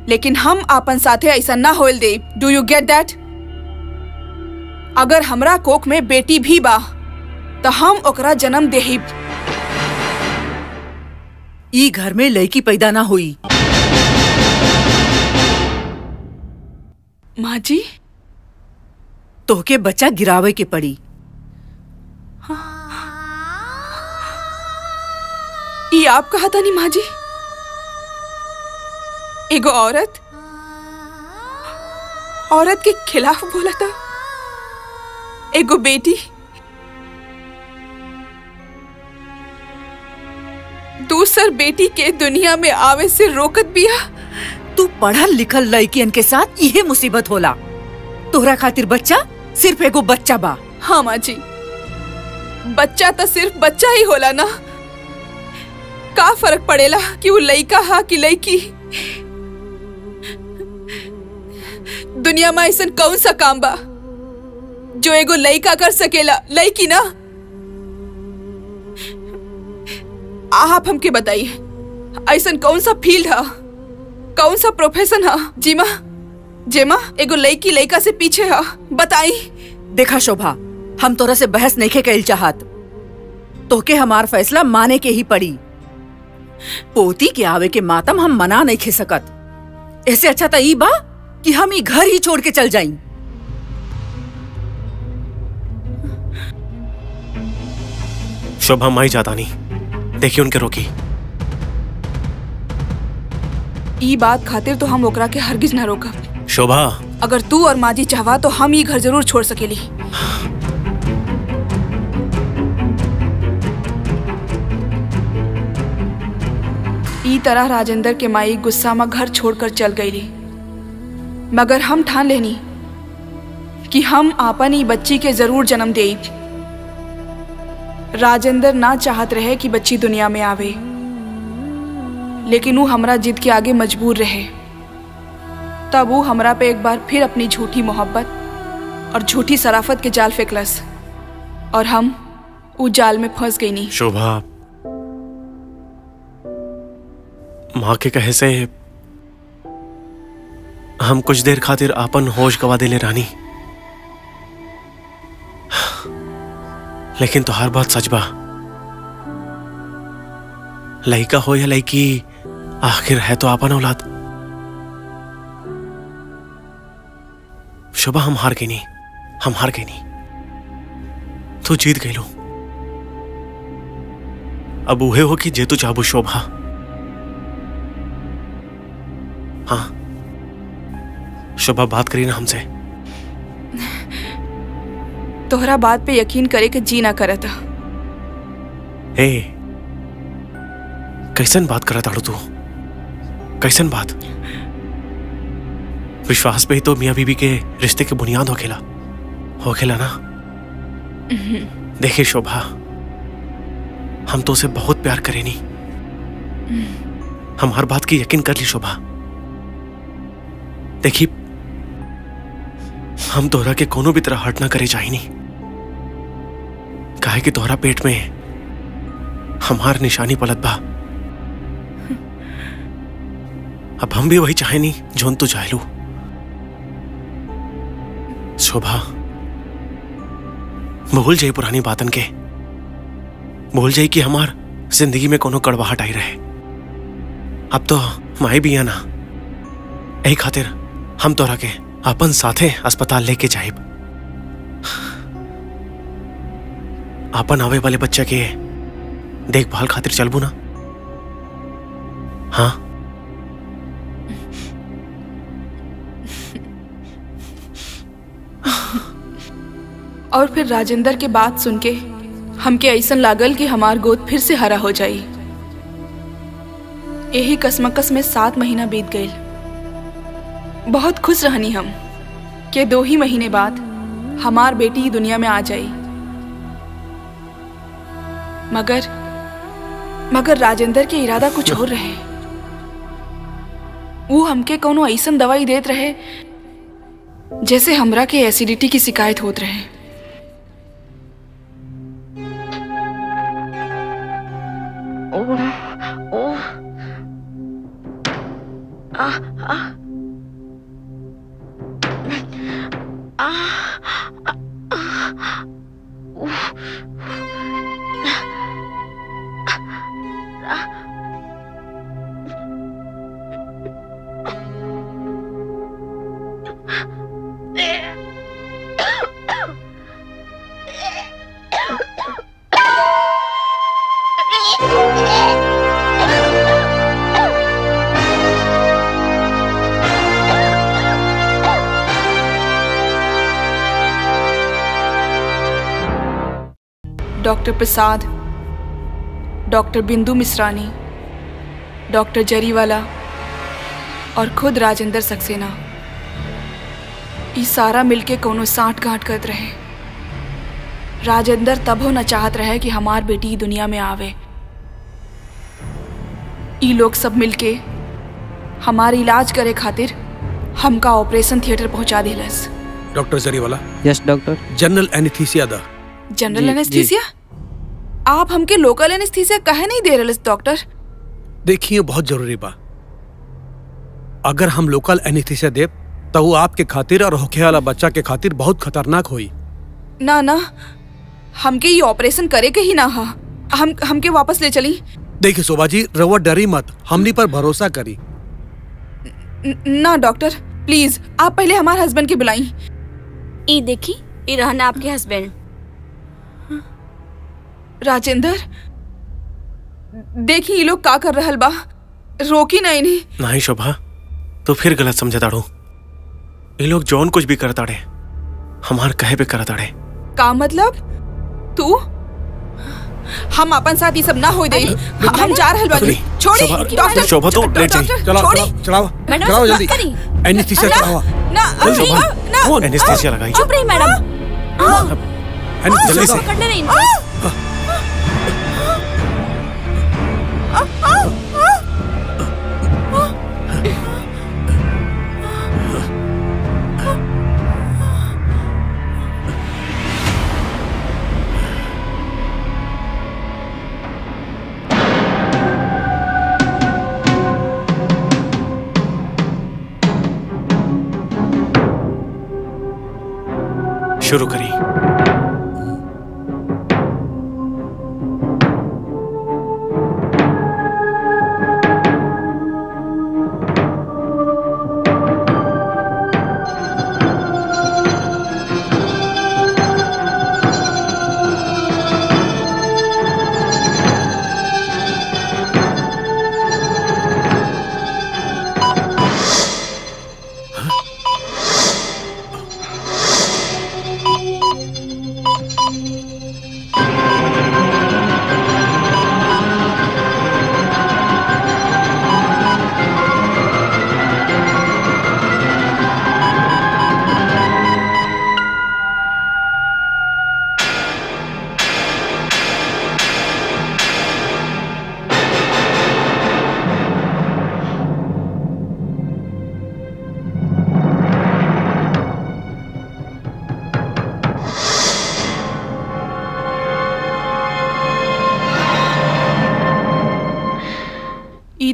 लेकिन हम आपन साथे ऐसा ना होल दे। Do you get that? अगर हमरा कोख में बेटी भी बा तो हम ओकरा जन्म देहिब। ई घर में लड़की पैदा ना हुई। माँ जी तोहके बच्चा गिरावे के पड़ी। ये आप कहा था नी माँ जी, एगो औरत के खिलाफ बोला था, एगो बेटी। दूसर बेटी के दुनिया में आवे से रोकत बिया। तू पढ़ल लिखल लड़कियन के साथ यही मुसीबत होला। तोहरा खातिर बच्चा सिर्फ एगो बच्चा बा। हाँ माँ जी, बच्चा तो सिर्फ बच्चा ही होला ना। का फर्क पड़ेला कि वो लड़का हा कि लड़की। दुनिया में ऐसा कौन सा काम बा जो एगो लड़का कर सकेला, लड़की ना। आप हमके बताइए ऐसा कौन सा फील्ड हा, कौन सा प्रोफेशन हा जीमा जेमा एगो लड़की लड़का से पीछे हा? बताई। देखा शोभा, हम तोरा से बहस नहीं कइल चाहत। तोके हमार फैसला माने के ही पड़ी। पोती के आवे के मातम हम मना नहीं खे सकत। ऐसे अच्छा तो ई बा कि हम ई घर ही छोड़ के चल जाई। शोभा माई जाता नहीं, देखिए उनके रोकी। ई बात खातिर तो हम ओकरा के हरगिज ना रोका। शोभा अगर तू और माजी चाहवा तो हम ई घर जरूर छोड़ सकेली। ई तरह राजेंद्र के माई गुस्सा में घर छोड़कर चल गई, मगर हम ठान लेनी कि हम आपन ई बच्ची के जरूर जन्म दे। राजेंद्र ना चाहत रहे कि बच्ची दुनिया में आवे, लेकिन वो हमरा जिद के आगे मजबूर रहे। तब वो हमरा पे एक बार फिर अपनी झूठी मोहब्बत और झूठी शराफत के जाल फेंकलस और हम वो जाल में फंस गई नी। शोभा माँ के कहे से हम कुछ देर खातिर आपन होश गवा देले रानी, लेकिन तो हर बात सच बा। लड़का हो या लड़की, आखिर है तो आपन औलाद। शोभा हम हार गई नहीं, हम हार गई नहीं, तू जीत गई लो। अब उहे हो कि जे तू चाहबू शोभा। हाँ शोभा बात करी ना हमसे। तोहरा बात पे यकीन करे के जी ना करता। ए कैसन बात करता तू, कैसन बात? विश्वास पे ही तो मियाँ बीबी के रिश्ते के बुनियाद होखेला ना। देखिए शोभा हम तो उसे बहुत प्यार करे नी, हम हर बात की यकीन कर ली। शोभा देखी हम तोहरा के कोनो भी तरह हट ना करे चाहिए नहीं, काहे कि तोहरा पेट में हमार निशानी पलत बा। अब हम भी वही चाहे नहीं जोन तू चाहे लू। शोभा भूल जाई पुरानी बातन के, भूल जाई कि हमार जिंदगी में कोनो कड़वाहट आई रहे। अब तो माई भी है ना, यही खातिर हम तोरा के अपन साथे अस्पताल लेके जाइब। अपन आवे वाले बच्चे के देखभाल खातिर चलबू ना? हाँ और फिर राजेंद्र के बात सुनके हमके ऐसा लागल कि हमार गोद फिर से हरा हो जाई। यही कसमकस में 7 महीना बीत गए। बहुत खुश रहनी हम कि 2 ही महीने बाद हमार बेटी दुनिया में आ जाई। मगर राजेंद्र के इरादा कुछ और रहे। वो हमके कोनो ऐसा दवाई देत रहे जैसे हमरा के एसिडिटी की शिकायत होत रहे। डॉक्टर प्रसाद, डॉक्टर बिंदु मिश्रा, डॉक्टर जरीवाला और खुद राजेंद्र सक्सेना, ये सारा मिलके कोनो साठ गांठ करत रहे। राजेंद्र तब हो न चाहत रहे कि हमार बेटी दुनिया में आवे। ये लोग सब मिलके हमार इलाज करे खातिर हमका ऑपरेशन थिएटर पहुंचा दिलस। Doctor Jariwala. Yes doctor. General anaesthesia दा। General anaesthesia? आप हमके लोकल एनेस्थीसिया कहे नहीं दे रहे डॉक्टर? देखिए बहुत जरूरी बा। अगर हम लोकल एनेस्थीसिया दे तो वो आपके खातिर और होखे वाला बच्चा के खातिर बहुत खतरनाक होई। ना ना, हमके ये ऑपरेशन करे के ही ना हा। हमके वापस ले चली। देखिए शोभा जी, रवा डरी मत, हमनी पर भरोसा करी। ना डॉक्टर प्लीज, आप पहले हमारे हस्बैंड के बुलाई। ई देखी, ई रहना आपके हस्बैंड। राजेंद्र देखी ये लोग का कर रहल बा, रोकी नहीं। नहीं शोभा, तो फिर गलत समझ ताड़ू। ये लोग जौन कुछ भी कर ताड़े हमार कहे पे कर ताड़े। का मतलब तू हम अपन साथ ये सब ना हो दे। हम जा रहल बा। छोड़ी डॉक्टर। शोभा तो लेट जाई। चलाओ चलाओ जल्दी। एनेस्थीसिया चलाओ ना। ना एनेस्थीसिया लगाई। चुप रही मैडम। जल्दी से पकड़ ले इनको। शुरू करी।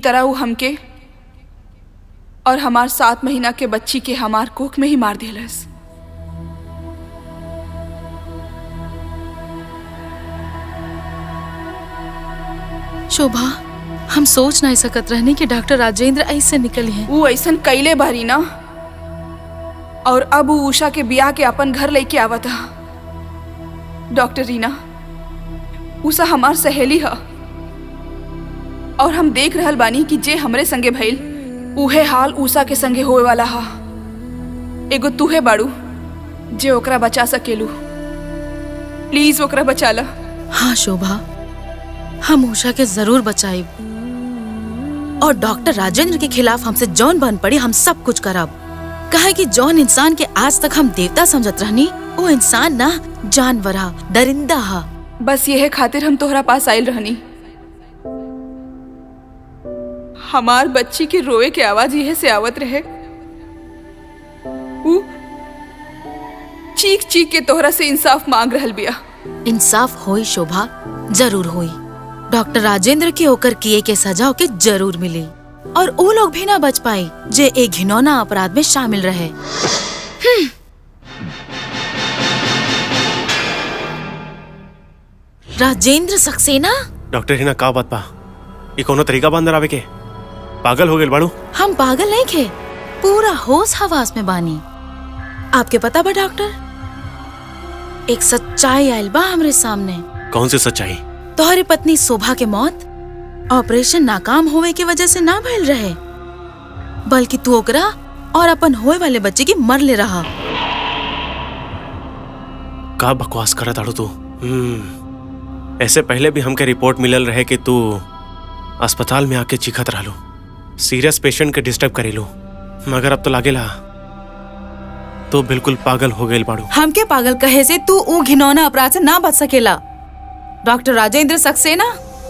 तरह वो हमके और हमार 7 महीना के बच्ची के हमार कोख में ही मार दिलस। शोभा, हम सोच नहीं सकत रहने कि डॉक्टर राजेंद्र ऐसे निकले हैं। वो ऐसा कैले बारी ना, और अब वो उषा के बिया के अपन घर लेके आवत है। डॉक्टर रीना, उषा हमार सहेली है और हम देख रहल बानी कि जे हमरे संगे भइल उहे हाल उषा के संगे होए वाला है। एगो तुहे बाड़ू जे ओकरा बचा सकेलू, प्लीज ओकरा बचा ला। हाँ शोभा, हम उषा के जरूर बचाएब और डॉक्टर राजेंद्र के खिलाफ हमसे जौन बन पड़ी हम सब कुछ करब। कहे कि जौन इंसान के आज तक हम देवता समझत रहनी वो इंसान ना जानवर हा, दरिंदा हा। बस यह खातिर हम तोहरा पास आयल रहनी। हमार बच्ची के रोए के आवाज यह से आवत रहे, वो चीख चीख के तोहरा से इंसाफ मांग रहल बिया। इंसाफ होई शोभा, जरूर होई। डॉक्टर राजेंद्र के ओकर किए के सजा के जरूर मिली और वो लोग भी ना बच पाए जे एक घिनौना अपराध में शामिल रहे। राजेंद्र सक्सेना, डॉक्टर रीना का बात पा, ये कोनो तरीका बंदर आवे के पागल हो गए बाड़ू। हम पागल नहीं खे, पूरा होश हवास में बानी। आपके पता बा डॉक्टर, एक सच्चाई आयल बा हमरे सामने। कौन सी सच्चाई? तोहरी पत्नी शोभा के मौत ऑपरेशन नाकाम होने की वजह से ना भइल रहे, बल्कि तू ओकरा और अपन होए वाले बच्चे की मर ले रहा। का बकवास करत आड़ू तू? ऐसे पहले भी हमके रिपोर्ट मिलल रहे कि तू अस्पताल में आके चीखत रहलू, सीरियस पेशेंट के डिस्टर्ब करेलू, मगर अब तो लागेला तो बिल्कुल पागल हो गए बाड़ू। हमके पागल कहे से तू ऊ घिनौना अपराध से ना बच सकेला। डॉक्टर राजेंद्र सक्सेना,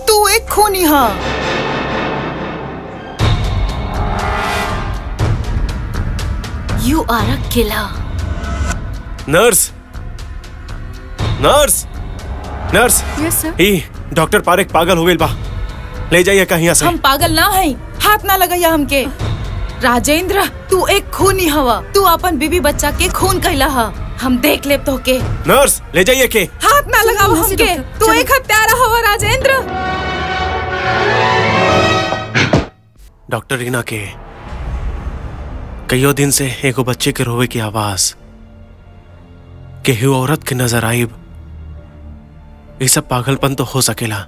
तू एक खूनी है। You are a killer. Nurse, nurse, nurse. Yes sir. ई डॉक्टर पारीख पागल हो गइल बा, ले जाइए कहीं से। हम पागल ना हैं, हाथ ना लगाइए हमके। राजेंद्र, तू एक खूनी हवा, तू अपन बीबी बच्चा के खून कहला हा, हम देख ले तो के। नर्स, ले जाइए के, हाथ ना लगाओ हमके, तू एक हत्यारा हवा राजेंद्र। डॉक्टर रीना के कईयों दिन से एगो बच्चे के रोवे की आवाज केहू औरत के नजर आईब, ये सब पागलपन तो हो सकेला,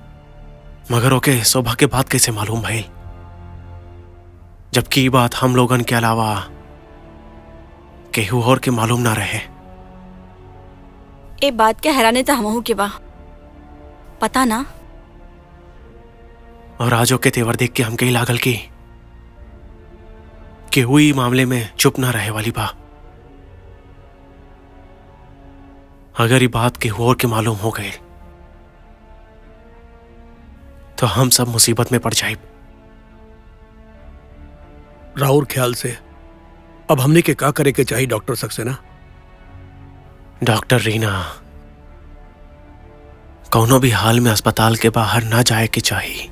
मगर ओके शोभा के बात कैसे मालूम भाई, जबकि ये बात हम लोगन के अलावा केहू और के मालूम ना रहे। ए बात के हैराने तो हमहू के बा, पता ना। और आजो के तेवर देख के हमके लागल की केहू ई मामले में चुप ना रहे वाली बा। अगर ये बात केहू और के मालूम हो गए तो हम सब मुसीबत में पड़ जाए। राउर ख्याल से अब हमने के क्या करे के चाहिए डॉक्टर सक्सेना? डॉक्टर रीना कौनो भी हाल में अस्पताल के बाहर ना जाए के चाहिए।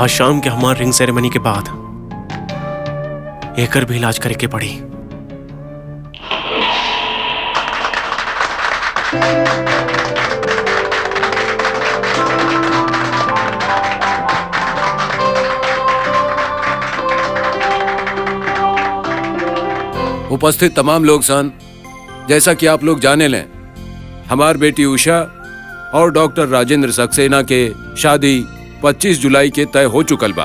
आज शाम के हमारे रिंग सेरेमनी के बाद एकर भी इलाज करके पड़ी। उपस्थित तमाम लोग सन, जैसा कि आप लोग जाने लें, हमार बेटी उषा और डॉक्टर राजेंद्र सक्सेना के शादी 25 जुलाई के तय हो चुकल बा।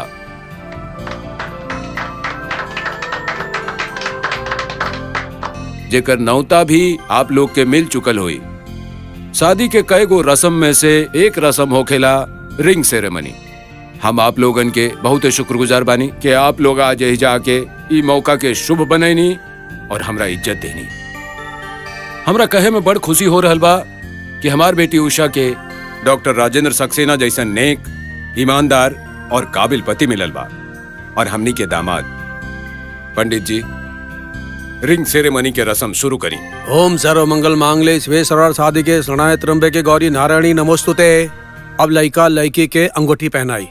जेकर नौता भी आप लोग के मिल चुकल हुई। शादी के कई गो रस्म में से एक रस्म होखेला रिंग सेरेमनी। हम आप लोगन के बहुत शुक्रगुजार बानी कि आप लोग आज यही जाके ई मौका के शुभ बनैनी और हमरा इज्जत देनी। हमरा कहे में बड़ खुशी हो रहल बा कि हमार बेटी उषा के डॉक्टर राजेंद्र सक्सेना जैसन नेक, ईमानदार और काबिल पति मिलल बा और हमनी के दामाद। पंडित जी, रिंग सेरेमनी के रस्म शुरू करी। ओम सर्व मंगल मांगले शिवे शरण साधिके शरणाय त्र्यंबके के गौरी नारायणी नमोस्तुते। अब लड़का लड़की के अंगूठी पहनाई।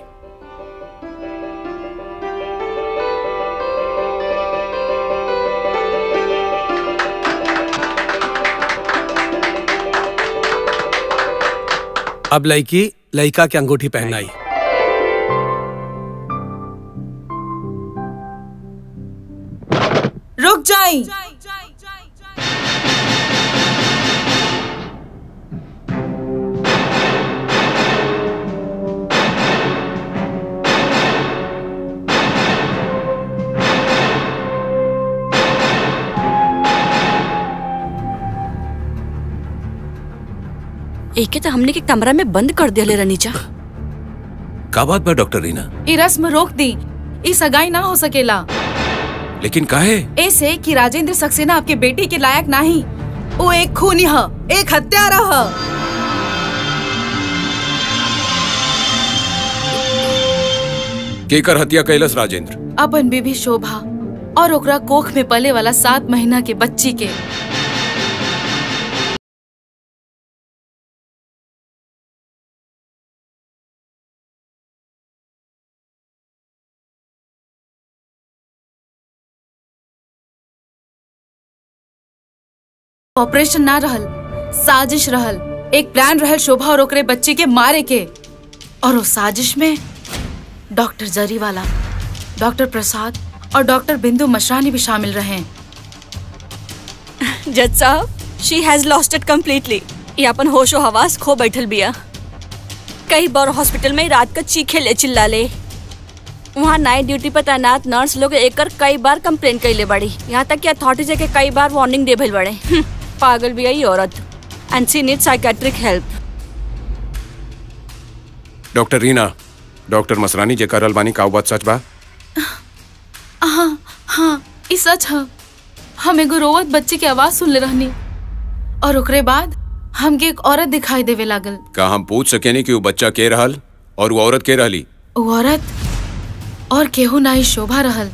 अब लड़की लड़का के अंगूठी पहनाई। रुक जाए। एके तो हमने के कमरा में बंद कर दिया ले रनीचा। का बात बा डॉक्टर रीना? ई रस्म रोक दी, ई सगाई ना हो सकेला। लेकिन काहे? ऐसे कि राजेंद्र सक्सेना आपके बेटी के लायक नहीं। वो एक खूनी है, एक हत्यारा है। केकर हत्या कैलस राजेंद्र? अपन बीबी शोभा और ओकरा कोख में पले वाला 7 महीना के बच्ची के। ऑपरेशन ना रहल, साजिश रहल, एक प्लान रहल शोभा और ओकरे बच्चे के मारे के। और उस साजिश में डॉक्टर जरीवाला, डॉक्टर प्रसाद और डॉक्टर बिंदु मिश्रा भी शामिल रहे। जज साहब, she has lost it completely. ये अपन होशो हवास खो बैठल बिया। कई बार हॉस्पिटल में रात का चीखे ले चिल्ला ले। वहाँ नाइट ड्यूटी पर तैनात नर्स लोग एक कई बार कम्प्लेन कैले बड़ी, यहाँ तक कि अथॉरिटी जाके कई बार वार्निंग दे भेल बड़े। पागल भी आई औरत and she need psychiatric help. Doctor Reena, doctor Masrani जे करल बानी का बात सच बा? हाँ हाँ, ई सच है। हम एगो रोवत बच्चे की आवाज सुन ले रहनी और ओकरे बाद हमके एक औरत दिखाई देवे लागल। का हम पूछ सकेनी कि वो बच्चा के रहल और वो औरत के रहली? वो औरत और केहू ना ही शोभा रहल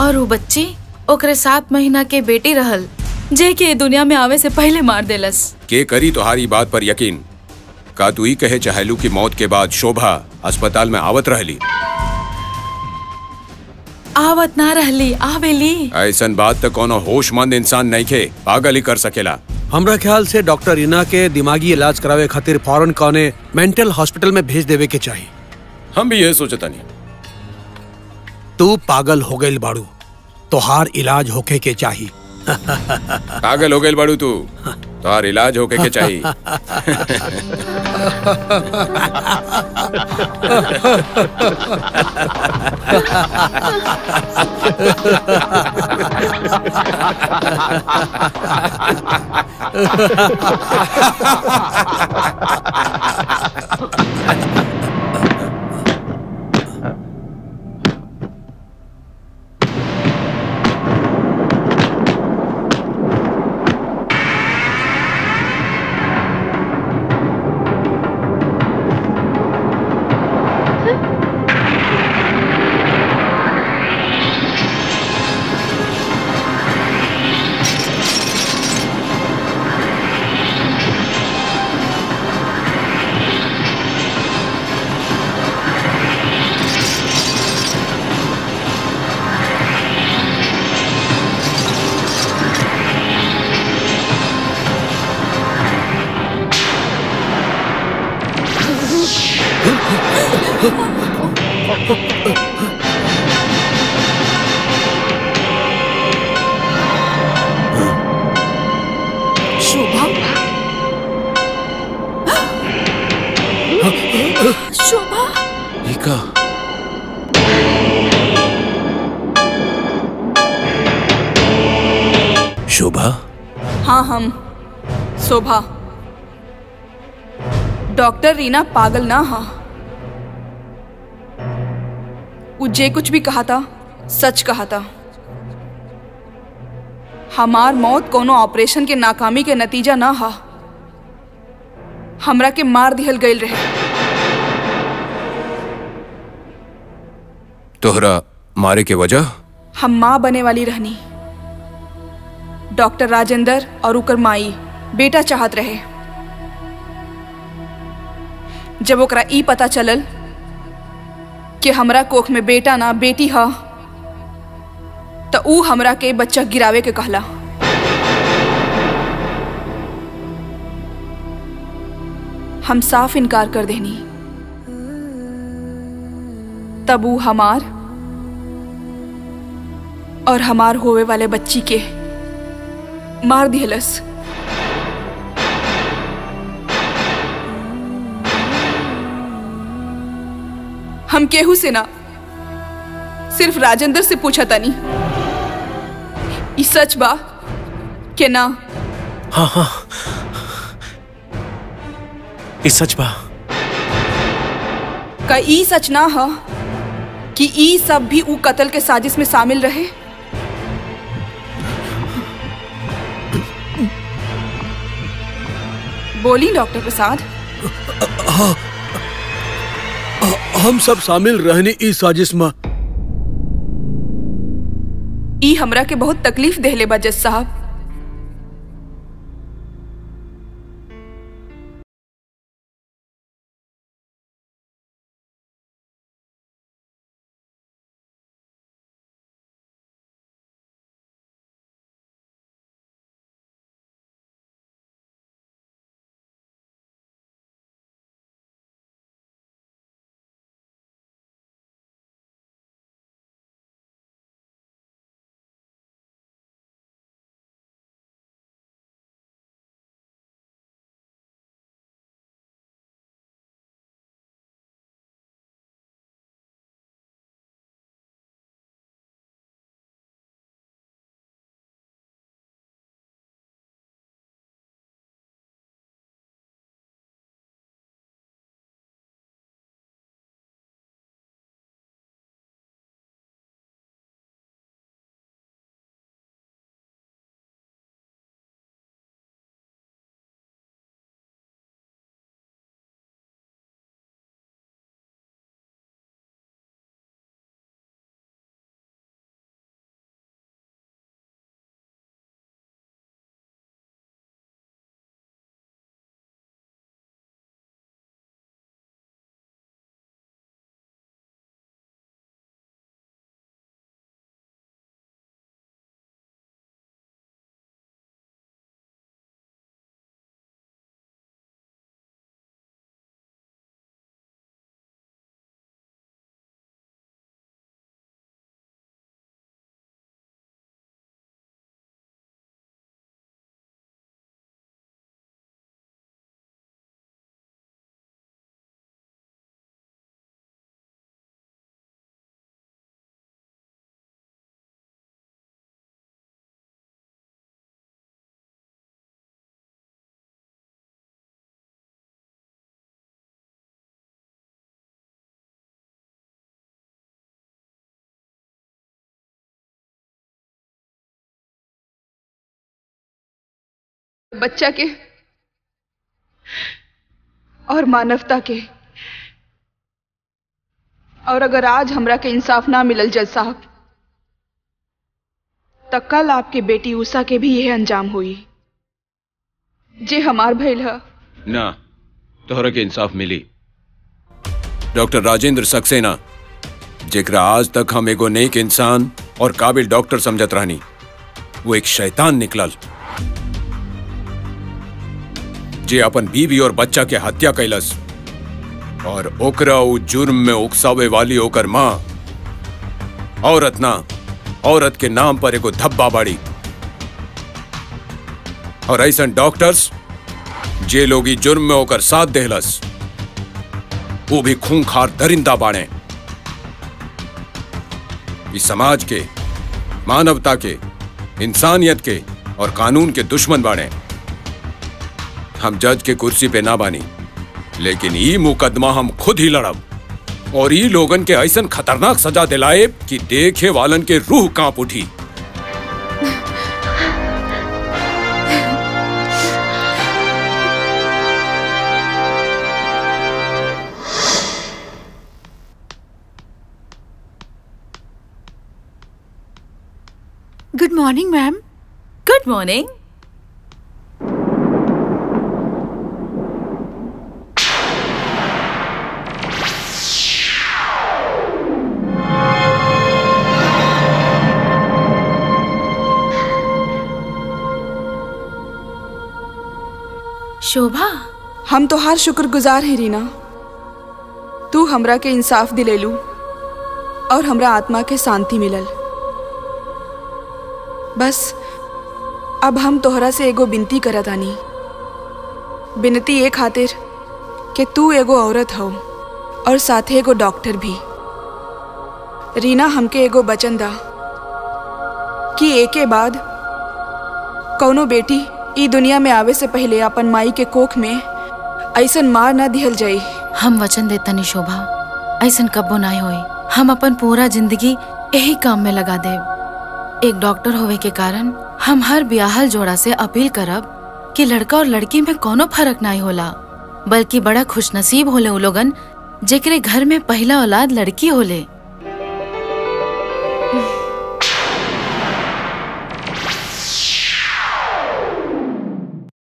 और वो बच्ची ओकरे 7 महीना के बेटी रहल जे के दुनिया में आवे से पहले मार देलस। के करी तुहारी बात पर यकीन? का तू ही कहे चाहेलू की मौत के बाद शोभा अस्पताल में आवत रहली? आवत ना रहली, आवेली। ऐसन बात तो कोनो होशमंद इंसान नहीं खे पागली कर सकेला। हमरा ख्याल से डॉक्टर रीना के दिमागी इलाज करावे खातिर फौरन कौने मेंटल हॉस्पिटल में भेज देवे के चाहिए। हम भी यही सोचता नहीं। तू पागल हो गई बाड़ू, तोहार इलाज होके के चाहिए। पागल हो गई बाड़ू तू, तोहार इलाज होके के चाहिए। शोभा? हाँ, हम शोभा। डॉक्टर रीना पागल ना। हाँ, वो जे कुछ भी कहा था सच कहा था। हमार मौत कोनो ऑपरेशन के नाकामी के नतीजा ना हा, हमरा के मार दिहल गईल रहे। तोहरा मारे के वजह? हम माँ बने वाली रहनी। डॉक्टर राजेंद्र और उकर माई बेटा चाहत रहे। जब ओकरा ई पता चलल कि हमरा कोख में बेटा ना बेटी हा, तो ऊ हमरा के बच्चा गिरावे के कहला। हम साफ इनकार कर देनी। तब ऊ हमार और हमार होवे वाले बच्ची के मार दिहलस। हम केहू से ना, सिर्फ राजेंद्र से पूछा तानी, ई सच बा के ना? हाँ हाँ, ई सच बा। का ई सच ना हा कि ई सब भी ऊ कत्ल के साजिश में शामिल रहे? बोली डॉक्टर प्रसाद। हाँ, हम सब शामिल रहनी ई साजिश में। ई हमरा के बहुत तकलीफ देहले बा जज साहब। बच्चा के और मानवता के। और अगर आज हमरा के इंसाफ ना मिलल जज साहब, तो कल आपके बेटी उषा के भी यह अंजाम हुई जे हमार भइल है ना। तोहरा के इंसाफ मिली डॉक्टर राजेंद्र सक्सेना, जेकरा आज तक हम एगो नेक इंसान और काबिल डॉक्टर समझत रहनी, वो एक शैतान निकलल जे अपन बीवी और बच्चा के हत्या कैलस और ओकरा उ जुर्म में उकसावे वाली ओकर माँ औरत ना, औरत के नाम पर एगो धब्बा बाड़ी। और ऐसा डॉक्टर्स जे लोग जुर्म में ओकर साथ देहलस, वो भी खूंखार दरिंदा बाड़े। इस समाज के, मानवता के, इंसानियत के और कानून के दुश्मन बाड़े। हम जज के कुर्सी पे ना बानी, लेकिन ई मुकदमा हम खुद ही लड़ब और ई लोगन के ऐसा खतरनाक सजा दिलाए कि देखे वालन के रूह कांप उठी। Good morning ma'am. Good morning. Shobha, हम तो हर शुक्रगुजार है रीना। तू हमरा के इंसाफ दिलेलू और हमरा आत्मा के शांति मिलल। बस अब हम तोहरा से एगो बिनती करत आनी। बिनती ये खातिर कि तू एगो औरत हो और साथे एगो डॉक्टर भी। रीना, हमके एगो वचन दा कि एके बाद कौनो बेटी ई दुनिया में आवे से पहले अपन माई के कोख में ऐसन मार ना दिहल जाई। हम वचन देता नहीं शोभा, ऐसन कब्बो नहीं होई। हम अपन पूरा जिंदगी यही काम में लगा देव। एक डॉक्टर होवे के कारण हम हर ब्याहल जोड़ा से अपील करब कि लड़का और लड़की में कोनो फर्क नहीं होला, बल्कि बड़ा खुशनसीब होले उ लोगन जेकरे घर में पहला औलाद लड़की होले।